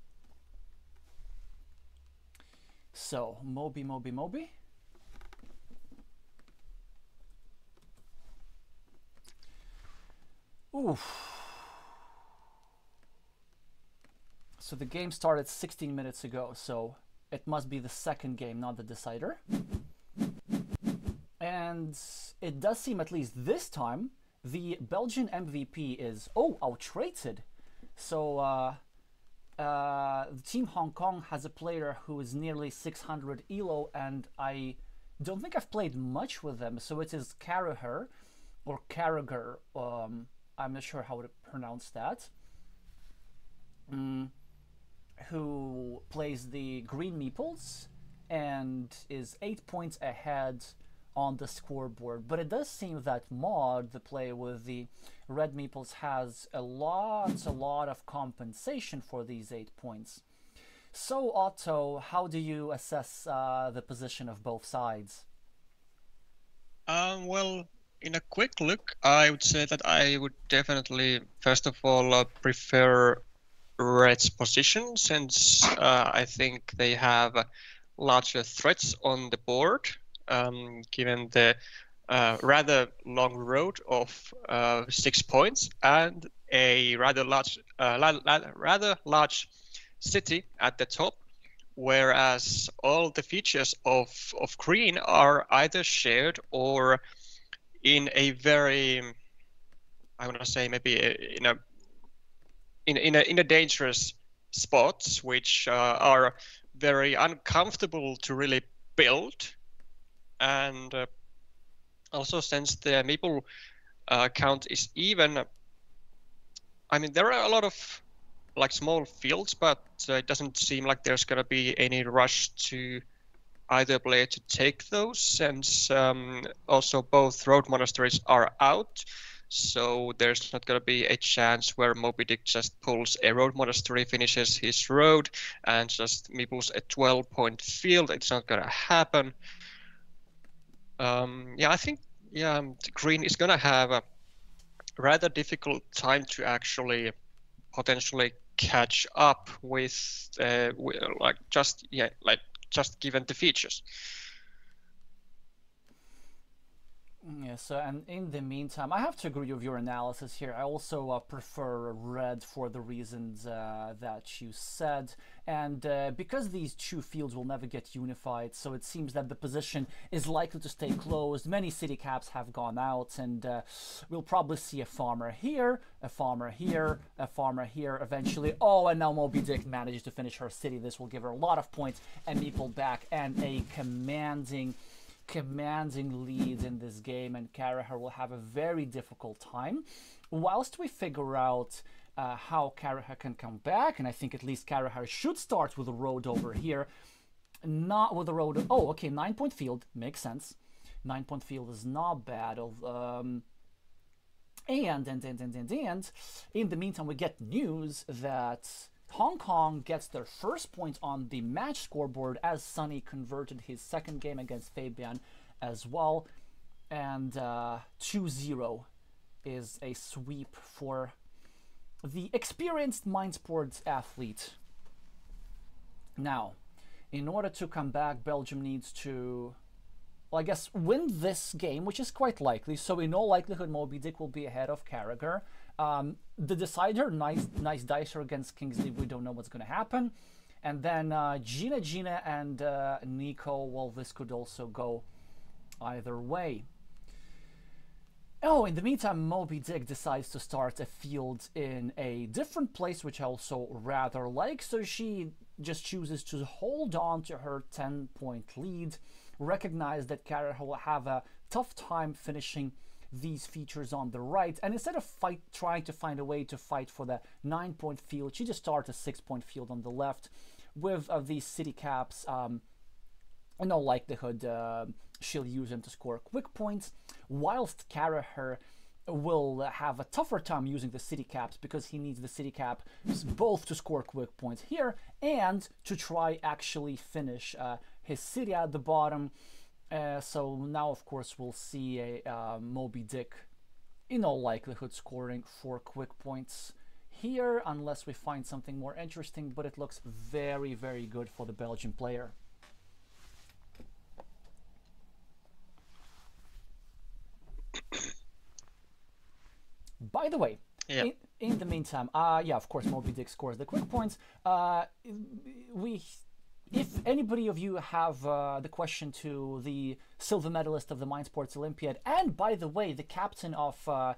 So Moby, Moby, Moby. Oof. So the game started sixteen minutes ago, so it must be the second game, not the decider. And it does seem, at least this time, the Belgian M V P is, oh, outrated. So uh, uh, Team Hong Kong has a player who is nearly six hundred E L O, and I don't think I've played much with them. So it is Carragher, or Carragher, um, I'm not sure how to pronounce that. Mm. Who plays the Green Meeples and is eight points ahead on the scoreboard. But it does seem that Mod, the player with the Red Meeples, has a lot, a lot of compensation for these eight points. So, Otto, how do you assess uh, the position of both sides? Um, well, in a quick look, I would say that I would definitely, first of all, uh, prefer Red's position, since uh, I think they have larger threats on the board, um, given the uh, rather long road of uh, six points and a rather large, uh, la la rather large city at the top, whereas all the features of of green are either shared or in a very, I want to say maybe in a In, in, a, in a dangerous spots, which uh, are very uncomfortable to really build. And uh, also, since the meeple uh, count is even, I mean, there are a lot of like small fields, but uh, it doesn't seem like there's going to be any rush to either player to take those, since um, also both road monasteries are out. So there's not going to be a chance where Moby Dick just pulls a road monastery, finishes his road, and just meeples a twelve-point field. It's not going to happen. Um, yeah, I think yeah, green is going to have a rather difficult time to actually potentially catch up with, uh, with like just yeah, like just given the features. Yeah, so, and in the meantime, I have to agree with your analysis here. I also uh, prefer Red for the reasons uh, that you said. And uh, because these two fields will never get unified, so it seems that the position is likely to stay closed. Many city caps have gone out, and uh, we'll probably see a farmer here, a farmer here, a farmer here eventually. Oh, and now Moby Dick manages to finish her city. This will give her a lot of points and meeple back, and a commanding... commanding lead in this game, and Carragher will have a very difficult time whilst we figure out uh, how Carragher can come back. And I think at least Carragher should start with a road over here, not with a road. Oh, okay, nine point field makes sense. Nine point field is not bad. Um, and, and, and, and, and, and in the meantime, we get news that Hong Kong gets their first point on the match scoreboard, as Sunny converted his second game against Fabian as well. And uh, two zero is a sweep for the experienced Mind Sports athlete. Now, in order to come back, Belgium needs to well, I guess, win this game, which is quite likely. So in all likelihood, Moby Dick will be ahead of Carragher. Um, the decider, nice, nice Dicer against Kingsley, we don't know what's going to happen. And then uh, Gina, Gina and uh, Nico, well, this could also go either way. Oh, in the meantime, Moby Dick decides to start a field in a different place, which I also rather like. So she just chooses to hold on to her ten-point lead, recognize that Carragher will have a tough time finishing these features on the right, and instead of fight, trying to find a way to fight for the nine-point field, she just starts a six-point field on the left with uh, these city caps. Um, in all likelihood, uh, she'll use them to score quick points, whilst Carragher will have a tougher time using the city caps because he needs the city cap both to score quick points here and to try actually finish uh, his city at the bottom. Uh, so now, of course, we'll see a uh, Moby Dick in all likelihood scoring four quick points here, unless we find something more interesting, but it looks very, very good for the Belgian player. By the way, yep. in, in the meantime, uh, yeah, of course, Moby Dick scores the quick points. Uh, we... If anybody of you have uh, the question to the silver medalist of the Mind Sports Olympiad, and by the way, the captain of uh,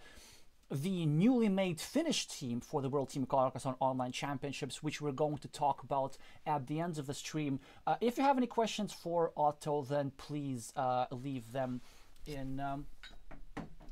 the newly made Finnish team for the World Team Carcassonne Online Championships, which we're going to talk about at the end of the stream, uh, if you have any questions for Otto, then please uh, leave them in um,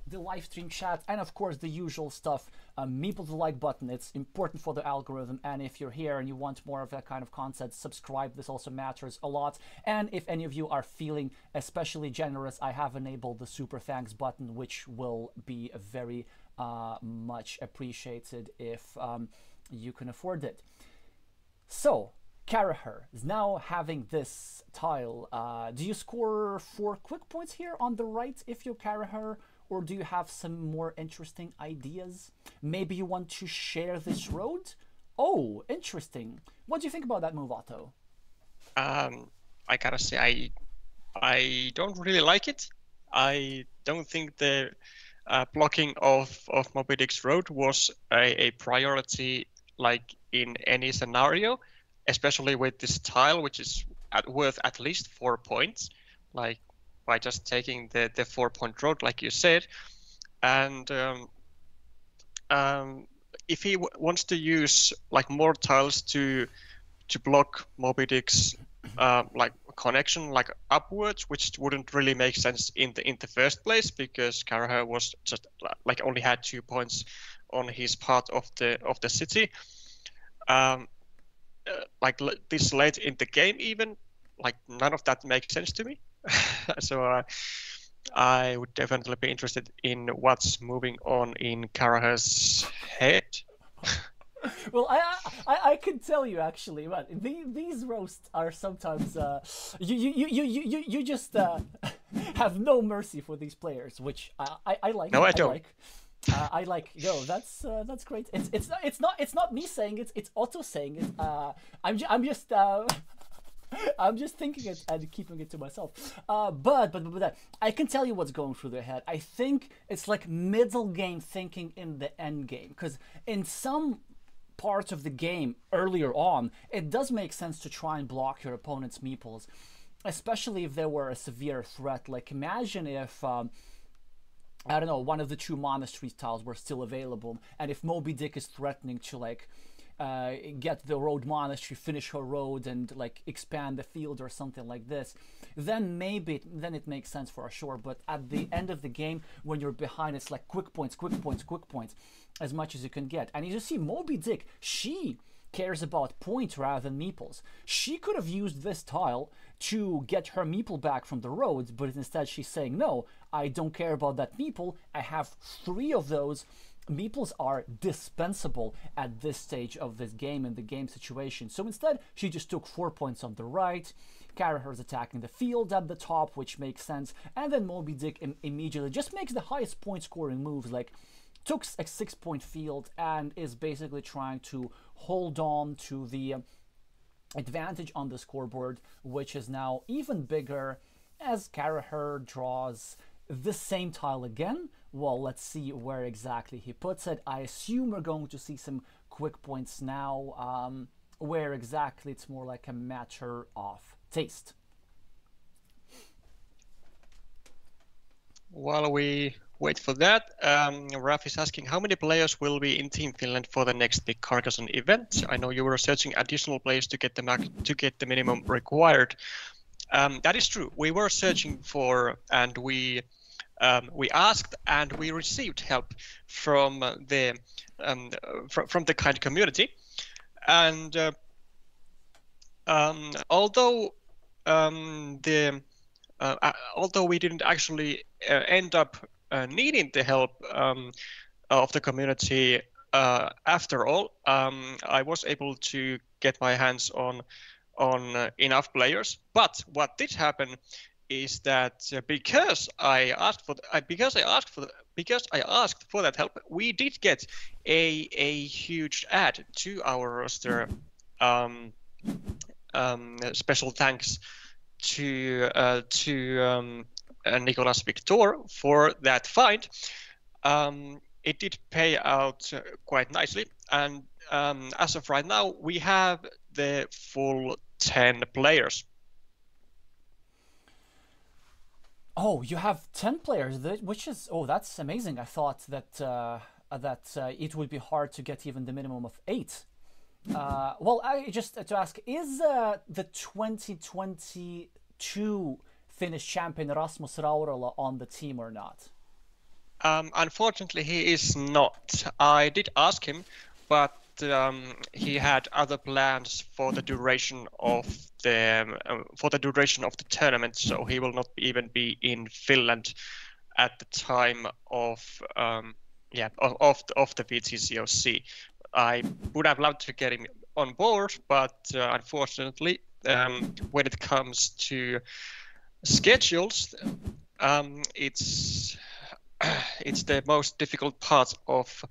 the live stream chat, and of course the usual stuff, um, meeple the like button, it's important for the algorithm, and if you're here and you want more of that kind of content, subscribe, this also matters a lot. And if any of you are feeling especially generous, I have enabled the super thanks button, which will be very uh, much appreciated if um, you can afford it. So Carragher is now having this tile. Uh, do you score four quick points here on the right if you're Carragher? Or do you have some more interesting ideas? Maybe you want to share this road? Oh, interesting. What do you think about that move, Otto? Um, I gotta say, I I don't really like it. I don't think the uh, blocking of, of Moby Dick's road was a, a priority, like in any scenario, especially with this tile, which is at, worth at least four points. Like, by just taking the, the four-point road, like you said. And um, um, if he w wants to use like more tiles to to block Moby Dick's uh, like connection, like upwards, which wouldn't really make sense in the in the first place, because Carragher was just like only had two points on his part of the of the city. Um, uh, like this late in the game, even like none of that makes sense to me. So uh, I would definitely be interested in what's moving on in Carragher's head. Well, I, I I can tell you actually, man, the, these roasts are sometimes uh, you you you you you you just uh, have no mercy for these players, which I I, I like. No, I don't. I like. Uh, I like yo. That's uh, that's great. It's it's it's not it's not me saying it. It's Otto saying it. Uh, I'm ju I'm just. Uh, I'm just thinking it and keeping it to myself. Uh, but, but, but I can tell you what's going through their head. I think it's like middle game thinking in the end game. Because in some parts of the game earlier on, it does make sense to try and block your opponent's meeples. Especially if there were a severe threat. Like imagine if... Um, I don't know, one of the two monastery tiles were still available. And if Moby Dick is threatening to like... Uh, get the road monastery, finish her road, and like expand the field or something like this, then maybe it, then it makes sense for sure. But at the end of the game, when you're behind, it's like quick points, quick points, quick points, as much as you can get. And you just see Moby Dick, she cares about points rather than meeples. She could have used this tile to get her meeple back from the roads, but instead she's saying, no, I don't care about that meeple. I have three of those. Meeples are dispensable at this stage of this game and the game situation. So instead, she just took four points on the right. Carragher's attacking the field at the top, which makes sense. And then Moby Dick im immediately just makes the highest point scoring moves, like took a six point field and is basically trying to hold on to the advantage on the scoreboard, which is now even bigger. as Carragher draws the same tile again. Well, let's see where exactly he puts it. I assume we're going to see some quick points now, um, where exactly it's more like a matter of taste. While we wait for that, um, Raf is asking, how many players will be in Team Finland for the next big Carcassonne event? I know you were searching additional players to get the max, to get the minimum required. Um, that is true. We were searching for, and we um, we asked, and we received help from the um, from, from the kind community. And uh, um, although um, the Uh, although we didn't actually uh, end up uh, needing the help um, of the community, uh, after all, um, I was able to get my hands on on uh, enough players. But what did happen is that uh, because I asked for the, uh, because I asked for the, because I asked for that help, we did get a a huge add to our roster. Um, um, special thanks to uh, to um, uh, Nicolas Victor for that find. Um, it did pay out uh, quite nicely, and um, as of right now, we have the full ten players. Oh, you have ten players, which is oh, that's amazing. I thought that uh, that uh, it would be hard to get even the minimum of eight. Uh, well, I just uh, to ask, is uh, the twenty twenty-two Finnish champion Rasmus Raurala on the team or not? Um, unfortunately, he is not. I did ask him, but um, he had other plans for the duration of the um, for the duration of the tournament, so he will not even be in Finland at the time of um, yeah of of, of the W T C O C. I would have loved to get him on board, but uh, unfortunately, um, when it comes to schedules, um, it's it's the most difficult part of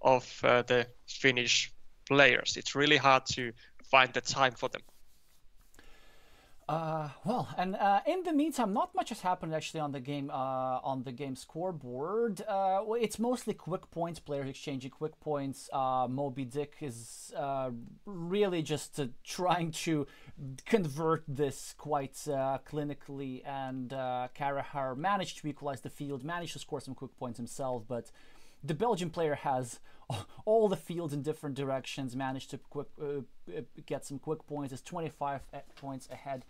of uh, the Finnish players. It's really hard to find the time for them. Uh, well, and uh, in the meantime, not much has happened actually on the game uh, on the game scoreboard. Uh, it's mostly quick points, players exchanging quick points. Uh, Moby Dick is uh, really just uh, trying to convert this quite uh, clinically, and uh, Carragher managed to equalize the field, managed to score some quick points himself, but the Belgian player has all the fields in different directions, managed to quick, uh, get some quick points. It's twenty-five points ahead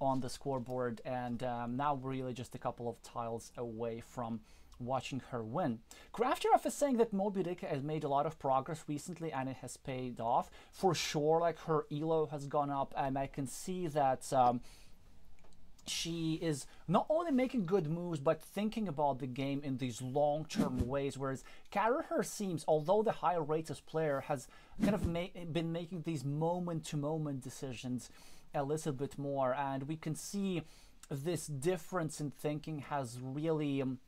on the scoreboard, and um, now we're really just a couple of tiles away from watching her win. Krafterov is saying that Moby Dick has made a lot of progress recently and it has paid off. For sure, like, her E L O has gone up, and I can see that um, she is not only making good moves, but thinking about the game in these long-term ways, whereas Carragher seems, although the higher rated player, has kind of ma been making these moment-to-moment decisions a little bit more, and we can see this difference in thinking has really um,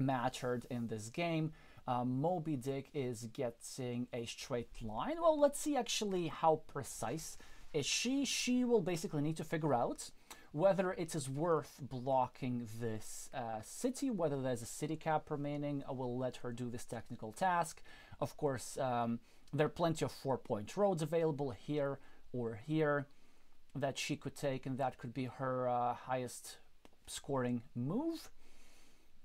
mattered in this game. Uh, Moby Dick is getting a straight line. Well, let's see actually how precise is she. She will basically need to figure out whether it is worth blocking this uh, city, whether there's a city cap remaining. I will let her do this technical task. Of course, um, there are plenty of four-point roads available here or here that she could take, and that could be her uh, highest scoring move.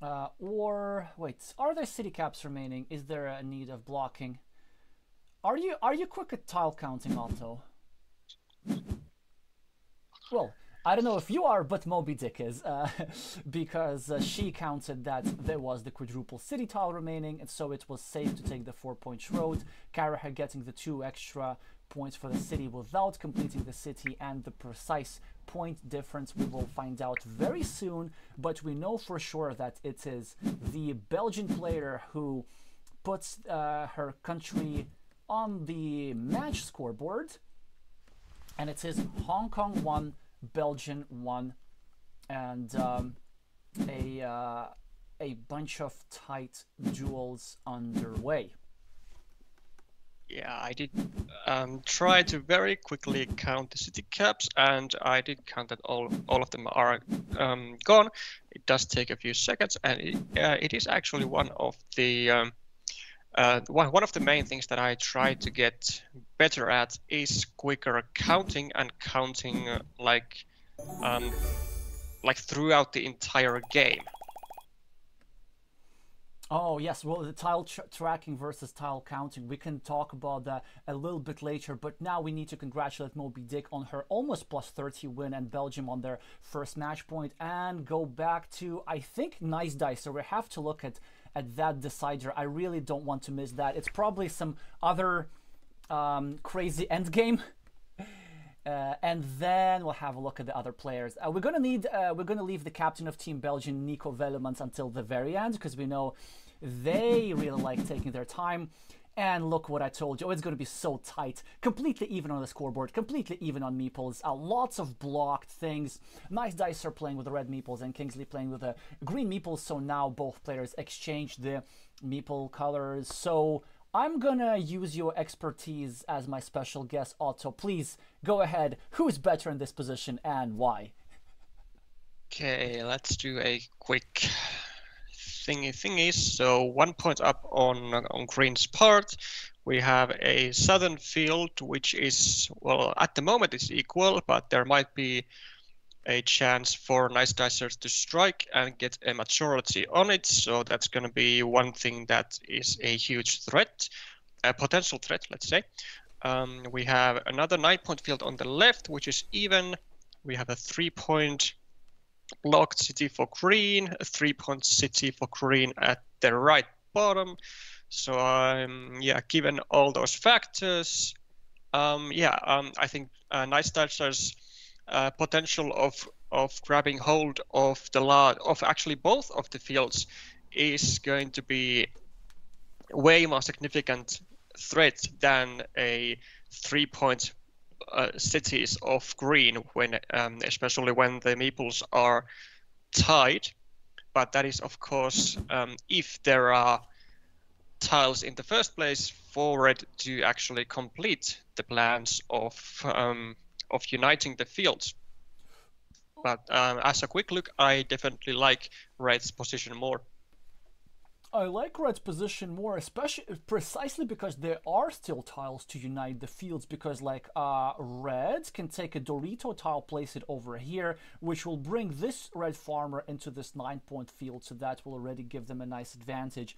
Uh, or, wait, are there city caps remaining? Is there a need of blocking? Are you, are you quick at tile counting, Otto? Well, I don't know if you are, but Moby Dick is, uh, because uh, she counted that there was the quadruple city tile remaining, and so it was safe to take the four-point road. Carragher getting the two extra points for the city without completing the city, and the precise point difference we will find out very soon, but we know for sure that it is the Belgian player who puts uh, her country on the match scoreboard, and it is Hong Kong one, Belgian one, and um, a uh, a bunch of tight duels underway. Yeah, I did um, try to very quickly count the city caps, and I did count that all all of them are um, gone. It does take a few seconds, and it, uh, it is actually one of the um, uh, one one of the main things that I try to get better at is quicker counting and counting uh, like um, like throughout the entire game. Oh, yes. Well, the tile tra tracking versus tile counting. We can talk about that a little bit later. But now we need to congratulate Moby Dick on her almost plus thirty win and Belgium on their first match point, and go back to, I think, Nice Dicer. We have to look at, at that decider. I really don't want to miss that. It's probably some other um, crazy endgame. Uh, and then we'll have a look at the other players. Uh, we're gonna need. Uh, we're gonna leave the captain of Team Belgium, Nico Vellemans, until the very end, because we know they really like taking their time. And look what I told you. Oh, it's gonna be so tight. Completely even on the scoreboard. Completely even on meeples. Uh, lots of blocked things. Nice Dicer playing with the red meeples and Kingsley playing with the green meeples. So now both players exchange the meeple colors. So I'm gonna use your expertise as my special guest, Otto. Please go ahead. Who's better in this position and why? Okay, let's do a quick thingy thingy. So one point up on on green's part. We have a southern field, which is, well, at the moment it's equal, but there might be a chance for Nice Dicers to strike and get a majority on it, so that's going to be one thing that is a huge threat, a potential threat, let's say. Um, we have another nine-point field on the left, which is even. We have a three-point blocked city for green, a three-point city for green at the right bottom. So, um, yeah, given all those factors, um, yeah, um, I think uh, Nice Dicers Uh, potential of of grabbing hold of the large of actually both of the fields is going to be way more significant threat than a three point uh, cities of green, when um, especially when the meeples are tied. But that is, of course, um, if there are tiles in the first place for it to actually complete the plans of um, of uniting the fields. But um, as a quick look, I definitely like red's position more. I like red's position more, especially precisely because there are still tiles to unite the fields, because like uh, red can take a Dorito tile, place it over here, which will bring this red farmer into this nine point field, so that will already give them a nice advantage.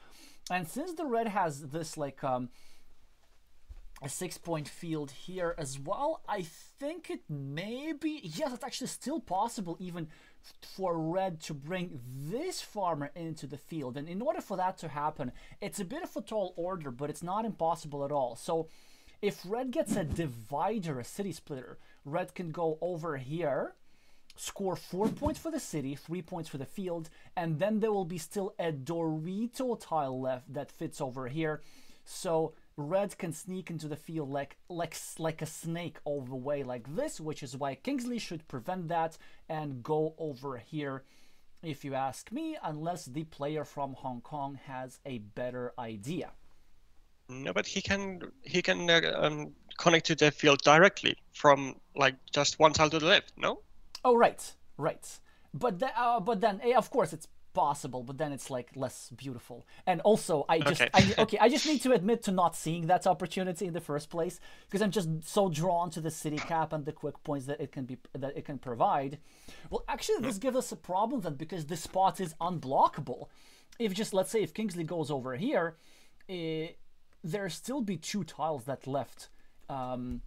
And since the red has this like um, a six-point field here as well, I think it may be, yes, it's actually still possible even for red to bring this farmer into the field. And in order for that to happen, it's a bit of a tall order, but it's not impossible at all. So if red gets a divider, a city splitter, red can go over here, score four points for the city, three points for the field, and then there will be still a Dorito tile left that fits over here. So red can sneak into the field like like like a snake all the way like this, which is why Kingsley should prevent that and go over here, if you ask me, unless the player from Hong Kong has a better idea. No, but he can he can uh, um, connect to the field directly from like just one tile to the left. No. Oh right, right. But the, uh, but then uh, of course it's possible, but then it's like less beautiful. And also I just okay. I, okay I just need to admit to not seeing that opportunity in the first place, because I'm just so drawn to the city cap and the quick points that it can be that it can provide. Well, actually this gives us a problem then, because this spot is unblockable. If just let's say if Kingsley goes over here, eh, there still be two tiles that left um,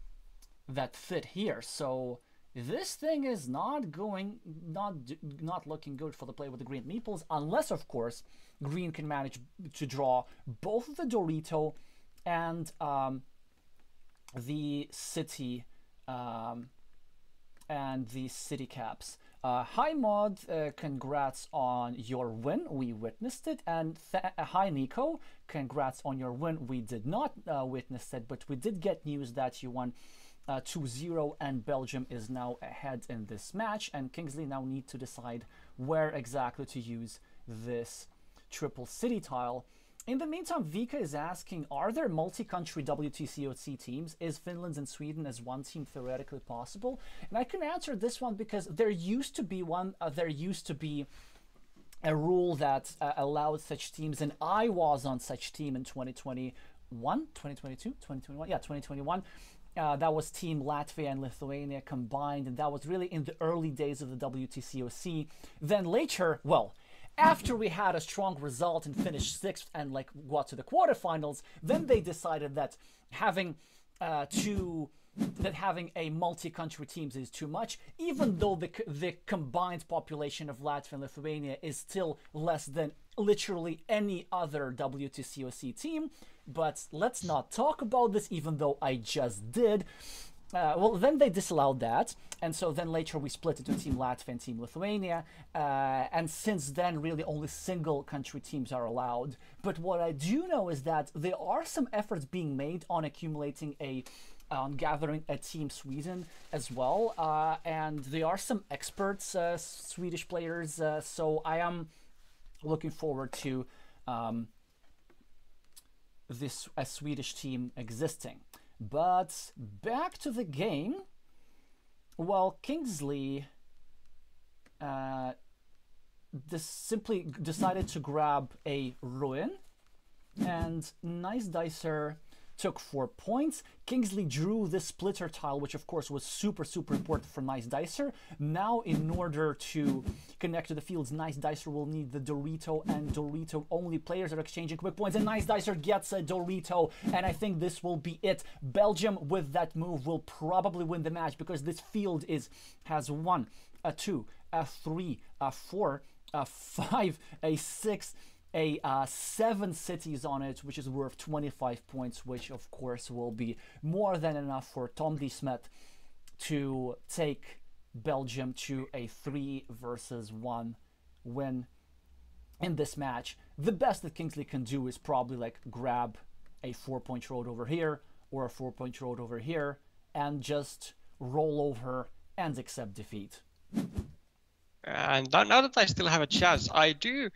that fit here. So this thing is not going, not not looking good for the play with the green meeples, unless of course green can manage to draw both the Dorito and um, the city um, and the city caps. Uh, hi Mod, uh, congrats on your win. We witnessed it, and th uh, hi Nico, congrats on your win. We did not uh, witness it, but we did get news that you won Uh, two zero, and Belgium is now ahead in this match, and Kingsley now need to decide where exactly to use this triple city tile. In the meantime, Vika is asking, are there multi-country W T C O C teams? Is Finland and Sweden as one team theoretically possible? And I can answer this one because there used to be one, uh, there used to be a rule that uh, allowed such teams, and I was on such team in twenty twenty-one, twenty twenty-two, twenty twenty-one, yeah, twenty twenty-one. Uh, that was Team Latvia and Lithuania combined, and that was really in the early days of the W T C O C. Then later, well, after we had a strong result and finished sixth and like got to the quarterfinals, then they decided that having uh, two, that having a multi-country teams is too much, even though the the combined population of Latvia and Lithuania is still less than literally any other W T C O C team. But let's not talk about this, even though I just did. Uh, well, then they disallowed that, and so then later we split into Team Latvia and Team Lithuania, uh, and since then really only single country teams are allowed. But what I do know is that there are some efforts being made on accumulating a, on gathering a Team Sweden as well, uh, and there are some experts, uh, Swedish players, uh, so I am looking forward to um, this a Swedish team existing. But back to the game. Well, Kingsley uh, this simply decided to grab a ruin, and Nice Dicer took four points. Kingsley drew this splitter tile, which of course was super, super important for Nice Dicer. Now, in order to connect to the fields, Nice Dicer will need the Dorito and Dorito only players that are exchanging quick points, and Nice Dicer gets a Dorito, and I think this will be it. Belgium, with that move, will probably win the match because this field is has one, a two, a three, a four, a five, a six, a uh, seven cities on it, which is worth twenty-five points, which of course will be more than enough for Tom DeSmet to take Belgium to a three versus one win in this match. The best that Kingsley can do is probably like grab a four point road over here or a four point road over here and just roll over and accept defeat. And now that I still have a chance, I do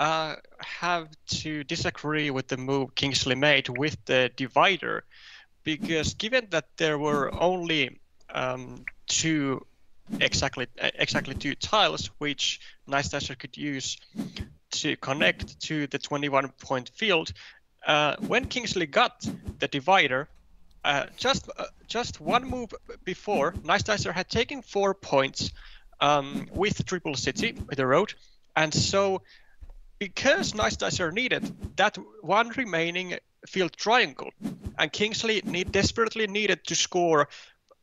Uh, have to disagree with the move Kingsley made with the divider, because given that there were only um, two exactly exactly two tiles which Nice Dicer could use to connect to the twenty-one point field, uh, when Kingsley got the divider, uh, just uh, just one move before, Nice Dicer had taken four points um, with triple city with the road, and so, because Nice Dicer needed that one remaining field triangle, and Kingsley need, desperately needed to score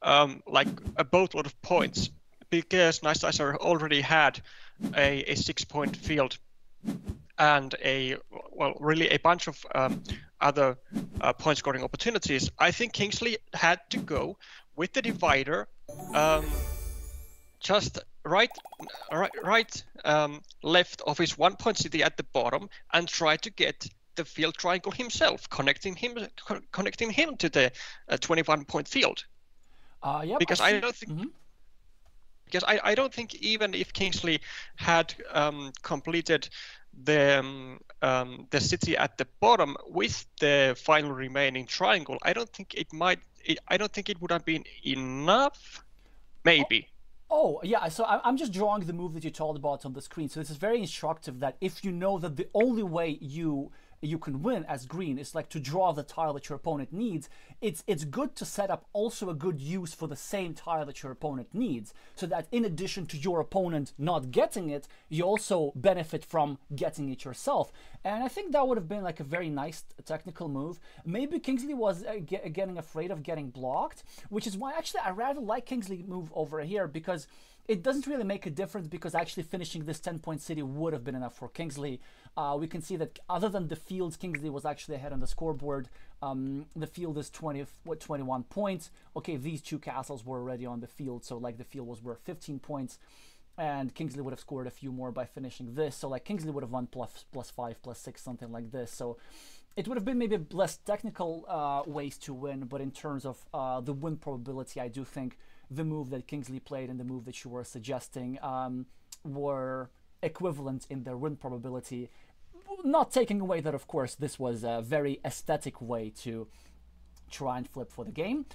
um, like a boatload of points, because Nice Dicer already had a, a six-point field and a well, really a bunch of um, other uh, point-scoring opportunities. I think Kingsley had to go with the divider, um, just right, right, right um, left of his one point city at the bottom, and try to get the field triangle himself, connecting him, co connecting him to the uh, twenty-one point field. Uh, yep, because I, I don't think, mm-hmm. because I, I don't think even if Kingsley had um, completed the um, um, the city at the bottom with the final remaining triangle, I don't think it might. It, I don't think it would have been enough. Maybe. Oh. Oh, yeah, so I'm just drawing the move that you told about on the screen. So this is very instructive that if you know that the only way you you can win as green is like to draw the tile that your opponent needs, it's it's good to set up also a good use for the same tile that your opponent needs, so that in addition to your opponent not getting it, you also benefit from getting it yourself. And I think that would have been like a very nice technical move. Maybe Kingsley was uh, get, getting afraid of getting blocked, which is why actually I rather like Kingsley's move over here, because it doesn't really make a difference, because actually finishing this ten-point city would have been enough for Kingsley. Uh, we can see that other than the fields, Kingsley was actually ahead on the scoreboard. Um, the field is twenty, what, twenty-one points. Okay, these two castles were already on the field, so like the field was worth fifteen points, and Kingsley would have scored a few more by finishing this. So like Kingsley would have won plus, plus five, plus six, something like this. So it would have been maybe less technical uh, ways to win, but in terms of uh, the win probability, I do think the move that Kingsley played and the move that you were suggesting um, were equivalent in their win probability. not taking away that, of course, this was a very aesthetic way to try and flip for the game.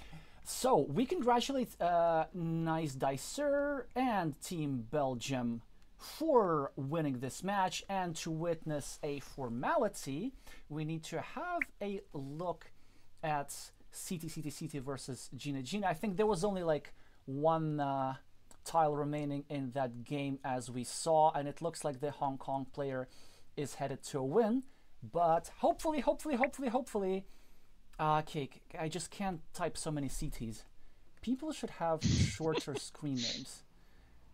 So we congratulate uh, Nice Dicer and Team Belgium for winning this match. And to witness a formality, we need to have a look at C T C T C T versus Gina Gina. I think there was only like one uh, tile remaining in that game, as we saw, and it looks like the Hong Kong player is headed to a win. But hopefully, hopefully, hopefully, hopefully. Uh, okay, I just can't type so many C Ts. People should have shorter screen names.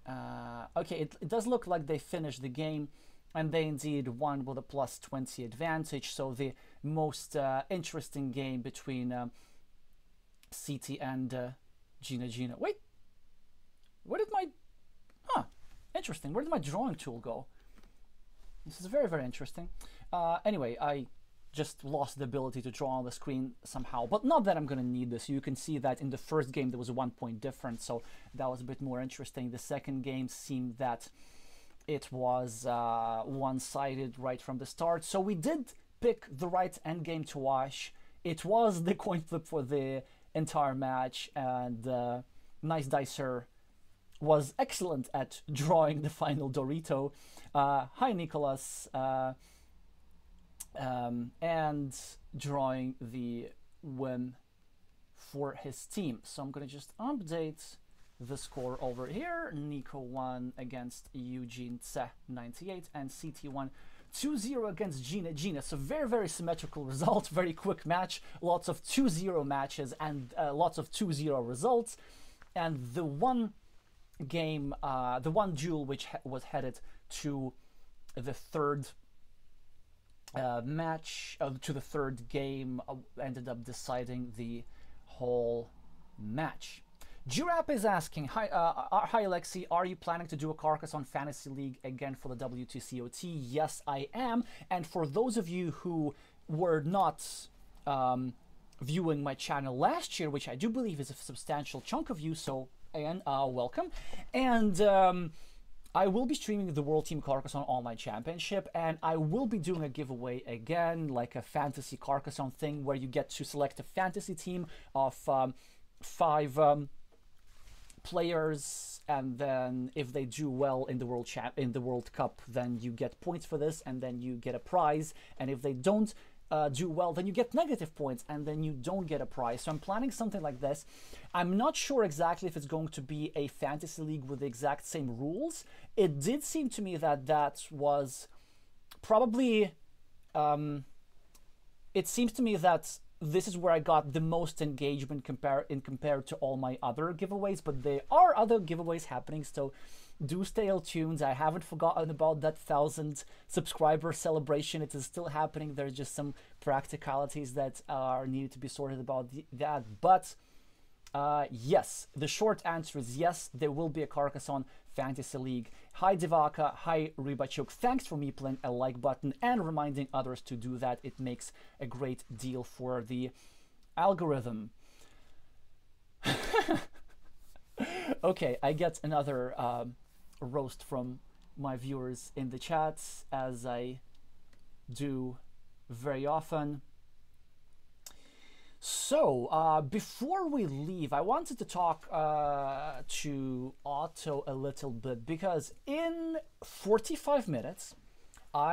Uh, okay, it, it does look like they finished the game, and they indeed won with a plus twenty advantage. So the most uh, interesting game between um, C T and uh, Gina Gina. Wait, where did my... Huh, interesting. Where did my drawing tool go? This is very, very interesting. Uh, anyway, I just lost the ability to draw on the screen somehow, but not that I'm going to need this. You can see that in the first game there was a one point difference, so that was a bit more interesting. The second game seemed that it was uh, one-sided right from the start, so we did pick the right end game to watch. It was the coin flip for the entire match, and uh, Nice Dicer was excellent at drawing the final Dorito. Uh, hi, Nicolas. Uh, Um, and drawing the win for his team. So I'm going to just update the score over here. Nico won against Eugene Tse ninety-eight, and C T won two zero against Gina Gina. So very, very symmetrical result, very quick match, lots of two zero matches and uh, lots of two zero results. And the one game, uh, the one duel which ha was headed to the third Uh, match uh, to the third game uh, ended up deciding the whole match. Girap is asking, hi, uh, uh, hi Alexey, are you planning to do a Carcassonne Fantasy League again for the W T C O C? Yes, I am. And for those of you who were not um, viewing my channel last year, which I do believe is a substantial chunk of you, so and uh, welcome. And um, I will be streaming the World Team Carcassonne Online Championship, and I will be doing a giveaway again, like a fantasy Carcassonne thing, where you get to select a fantasy team of um, five um, players, and then if they do well in the World Champ in the World Cup, then you get points for this, and then you get a prize. And if they don't Uh, do well, then you get negative points, and then you don't get a prize. So I'm planning something like this. I'm not sure exactly if it's going to be a fantasy league with the exact same rules. It did seem to me that that was probably... Um, it seems to me that this is where I got the most engagement compar in compared to all my other giveaways, but there are other giveaways happening, so do stay tuned. I haven't forgotten about that thousand subscriber celebration. It is still happening. There's just some practicalities that are needed to be sorted about the, that. But uh, yes, the short answer is yes, there will be a Carcassonne Fantasy League. Hi Divaka, hi Rybachuk. Thanks for me playing a like button and reminding others to do that. It makes a great deal for the algorithm. Okay, I get another... Um, roast from my viewers in the chats, as I do very often. So uh, before we leave, I wanted to talk uh, to Otto a little bit, because in forty-five minutes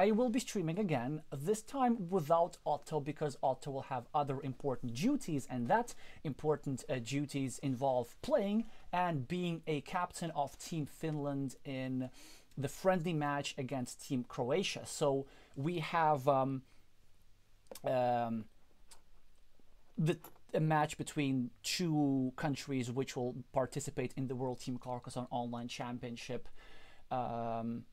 I will be streaming again, this time without Otto, because Otto will have other important duties, and that important uh, duties involve playing and being a captain of Team Finland in the friendly match against Team Croatia. So we have um, um, the a match between two countries which will participate in the World Team Carcassonne Online Championship. Um,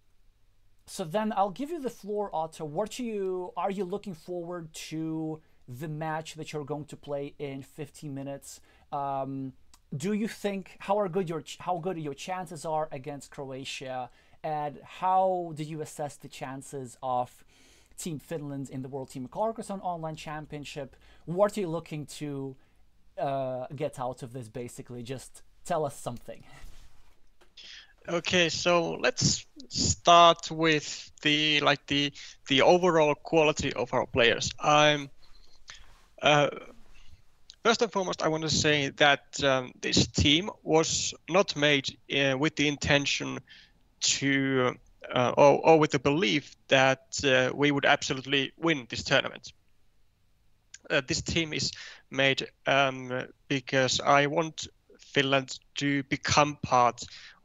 So then I'll give you the floor, Otto. What are you, are you looking forward to the match that you're going to play in fifteen minutes? Um, do you think, how are good your how good your chances are against Croatia? And how do you assess the chances of Team Finland in the World Team Carcassonne Online Championship? What are you looking to uh, get out of this, basically? Just tell us something. Okay, so let's start with the like the the overall quality of our players. I'm uh, first and foremost, I want to say that um, this team was not made uh, with the intention to uh, or, or with the belief that uh, we would absolutely win this tournament. Uh, this team is made um, because I want Finland to become part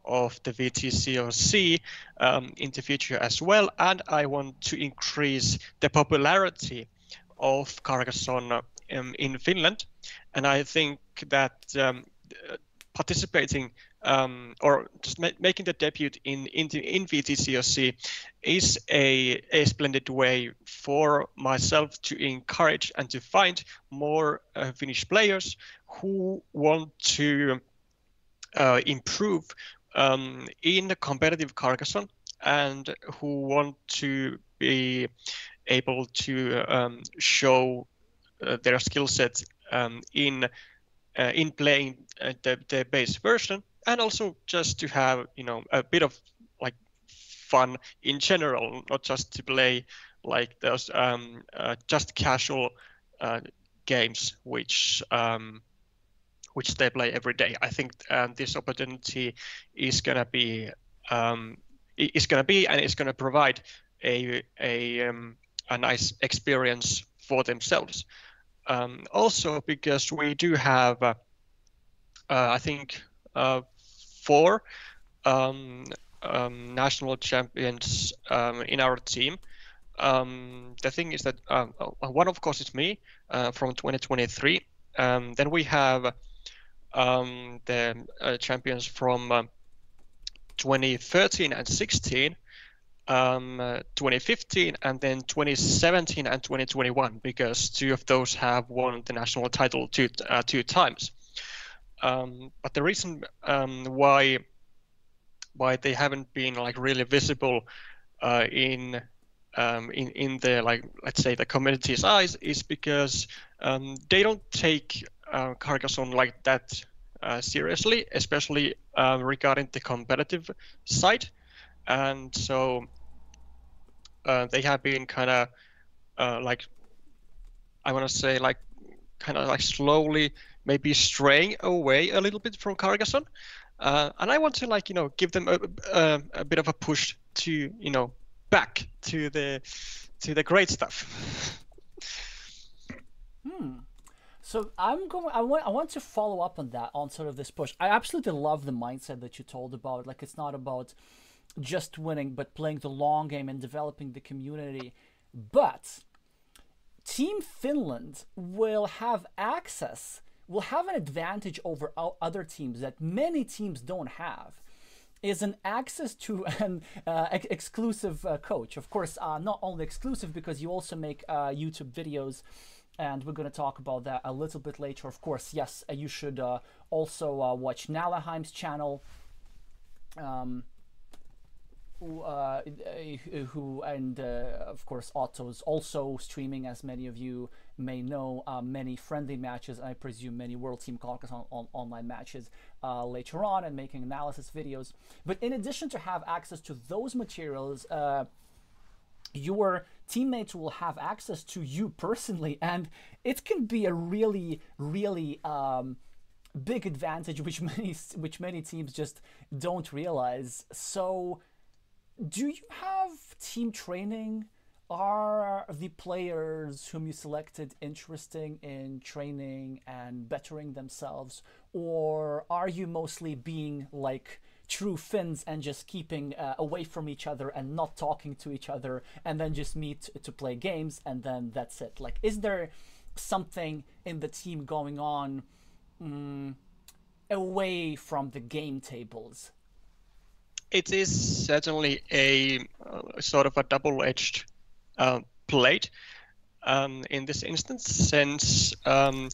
of the W T C O C um, in the future as well, and I want to increase the popularity of Carcassonne um, in Finland. And I think that um, participating um, or just ma making the debut in in, the, in W T C O C is a, a splendid way for myself to encourage and to find more uh, Finnish players who want to uh, improve Um, in the competitive Carcassonne and who want to be able to um, show uh, their skill set um, in uh, in playing uh, the, the base version, and also just to have, you know, a bit of like fun in general, not just to play like those um, uh, just casual uh, games which um, which they play every day. I think um, this opportunity is gonna be, um, is gonna be, and it's gonna provide a a um, a nice experience for themselves. Um, also, because we do have, uh, uh, I think, uh, four um, um, national champions um, in our team. Um, the thing is that um, one, of course, is me uh, from twenty twenty-three. Um, then we have Um, the uh, champions from uh, twenty thirteen and sixteen, um, uh, twenty fifteen, and then twenty seventeen and twenty twenty-one, because two of those have won the national title two uh, two times. Um, but the reason um, why why they haven't been like really visible uh, in um, in in the like let's say the community's eyes is because um, they don't take Uh, Carcassonne like that uh, seriously, especially uh, regarding the competitive side, and so uh, they have been kind of uh, like I want to say like kind of like slowly maybe straying away a little bit from Carcassonne, uh, and I want to like you know give them a, a, a bit of a push to you know back to the to the great stuff. Hmm. So I'm going. I want. I want to follow up on that. On sort of this push. I absolutely love the mindset that you told about. Like it's not about just winning, but playing the long game and developing the community. But Team Finland will have access. Will have an advantage over other teams that many teams don't have. Is an access to an uh, ex exclusive uh, coach. Of course, uh, not only exclusive because you also make uh, YouTube videos. And we're going to talk about that a little bit later. Of course, yes, you should uh, also uh, watch Nallenheim's channel, um, who, uh, who and uh, of course Otto's also streaming, as many of you may know, uh, many friendly matches, and I presume many World Team Carcassonne on, on online matches uh, later on, and making analysis videos. But in addition to have access to those materials, uh, your teammates will have access to you personally, and it can be a really, really um, big advantage, which many, which many teams just don't realize. So, do you have team training? Are the players whom you selected interested in training and bettering themselves, or are you mostly being like true Finns and just keeping uh, away from each other and not talking to each other, and then just meet to play games, and then that's it? Like, is there something in the team going on um, away from the game tables? It is certainly a uh, sort of a double-edged uh, blade um, in this instance, since um,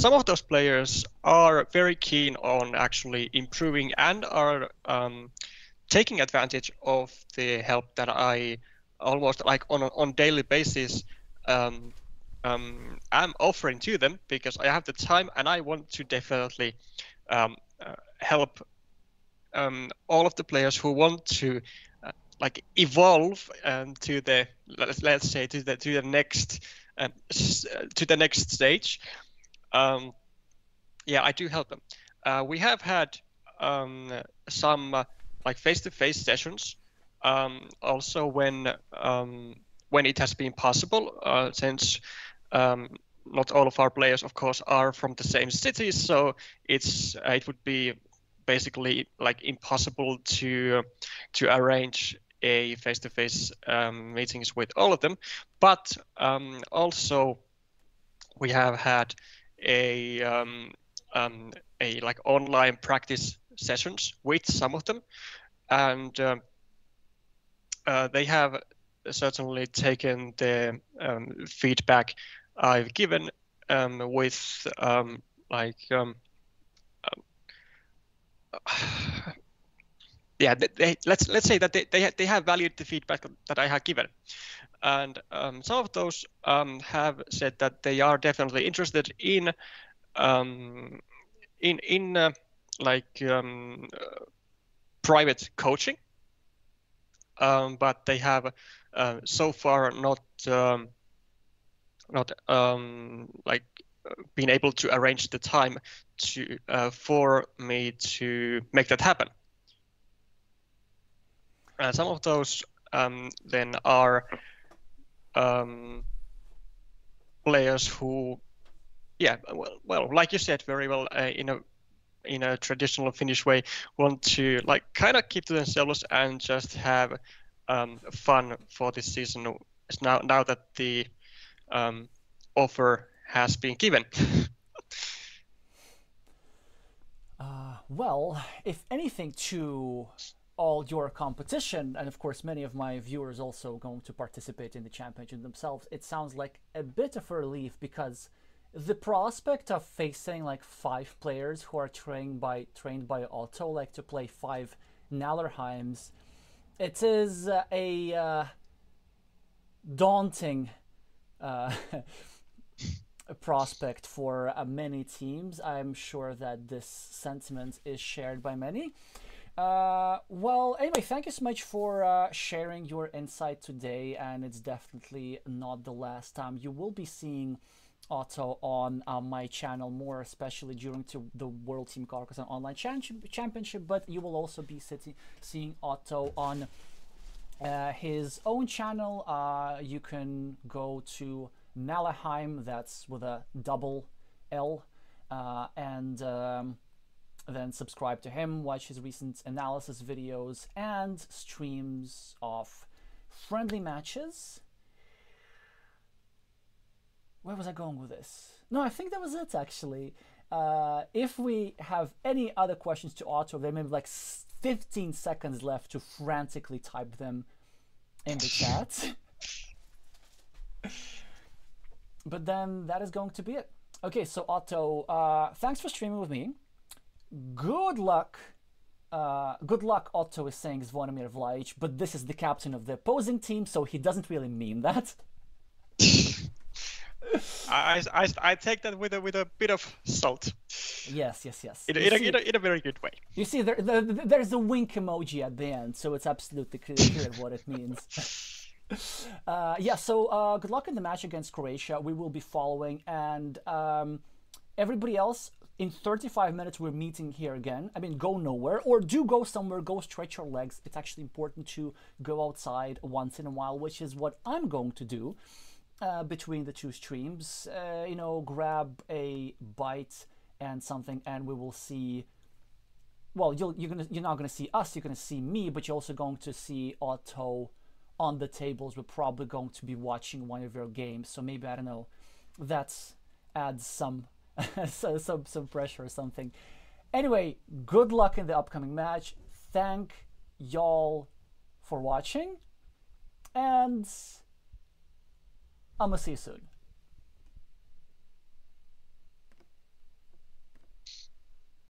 some of those players are very keen on actually improving and are um, taking advantage of the help that I almost like on a on daily basis um, um, am offering to them, because I have the time and I want to definitely um, uh, help um, all of the players who want to uh, like evolve um, to the let's, let's say to the to the next uh, to the next stage. Um, yeah, I do help them. Uh, we have had um, some uh, like face-to-face sessions. Um, also, when um, when it has been possible, uh, since um, not all of our players, of course, are from the same cities, so it's uh, it would be basically like impossible to to arrange a face-to-face um, meetings with all of them. But um, also, we have had a um, um, a like online practice sessions with some of them, and um, Uh, they have certainly taken the um, feedback I've given um, with um, like um, uh, yeah they, they, let's let's say that they they, ha they have valued the feedback that I have given, and um, some of those um, have said that they are definitely interested in um, in in uh, like um, uh, private coaching. Um, but they have uh, so far not um, not um, like been able to arrange the time to uh, for me to make that happen. And some of those um, then are um, players who, yeah, well, well, like you said very well, uh, you know. in a traditional Finnish way, want to like kind of keep to themselves and just have um, fun for this season now, now that the um, offer has been given. uh, well, if anything to all your competition, and of course many of my viewers also going to participate in the championship themselves, it sounds like a bit of a relief, because the prospect of facing like five players who are trained by trained by Otto, like to play five Nallenheims, it is uh, a uh, daunting uh, prospect for uh, many teams. I'm sure that this sentiment is shared by many. Uh, well, anyway, thank you so much for uh, sharing your insight today, and it's definitely not the last time you will be seeing Otto on uh, my channel, more especially during to the World Team Carcassonne Online Championship, but you will also be sitting, seeing Otto on uh, his own channel. Uh, you can go to Nallenheim, that's with a double L, uh, and um, then subscribe to him, watch his recent analysis videos and streams of friendly matches. Where was I going with this? No, I think that was it, actually. Uh, if we have any other questions to Otto, there may be like fifteen seconds left to frantically type them in the chat. But then that is going to be it. Okay, so Otto, uh, thanks for streaming with me. Good luck. Uh, good luck, Otto is saying Zvonimir Vlaich, but this is the captain of the opposing team, so he doesn't really mean that. I, I, I take that with a with a bit of salt. Yes, yes, yes. In, in, see, a, in, a, in a very good way. You see, there, there there's a wink emoji at the end, so it's absolutely clear what it means. uh, yeah. So uh, good luck in the match against Croatia. We will be following, and um, everybody else. In thirty-five minutes, we're meeting here again. I mean, go nowhere, or do go somewhere, go stretch your legs. It's actually important to go outside once in a while, which is what I'm going to do. Uh, between the two streams, uh, you know, grab a bite and something, and we will see. Well, you'll, you're gonna, you're not gonna see us. You're gonna see me, but you're also going to see Otto on the tables. We're probably going to be watching one of your games, so maybe, I don't know. That's adds some so, some some pressure or something. Anyway, good luck in the upcoming match. Thank y'all for watching, and I'm gonna see you soon.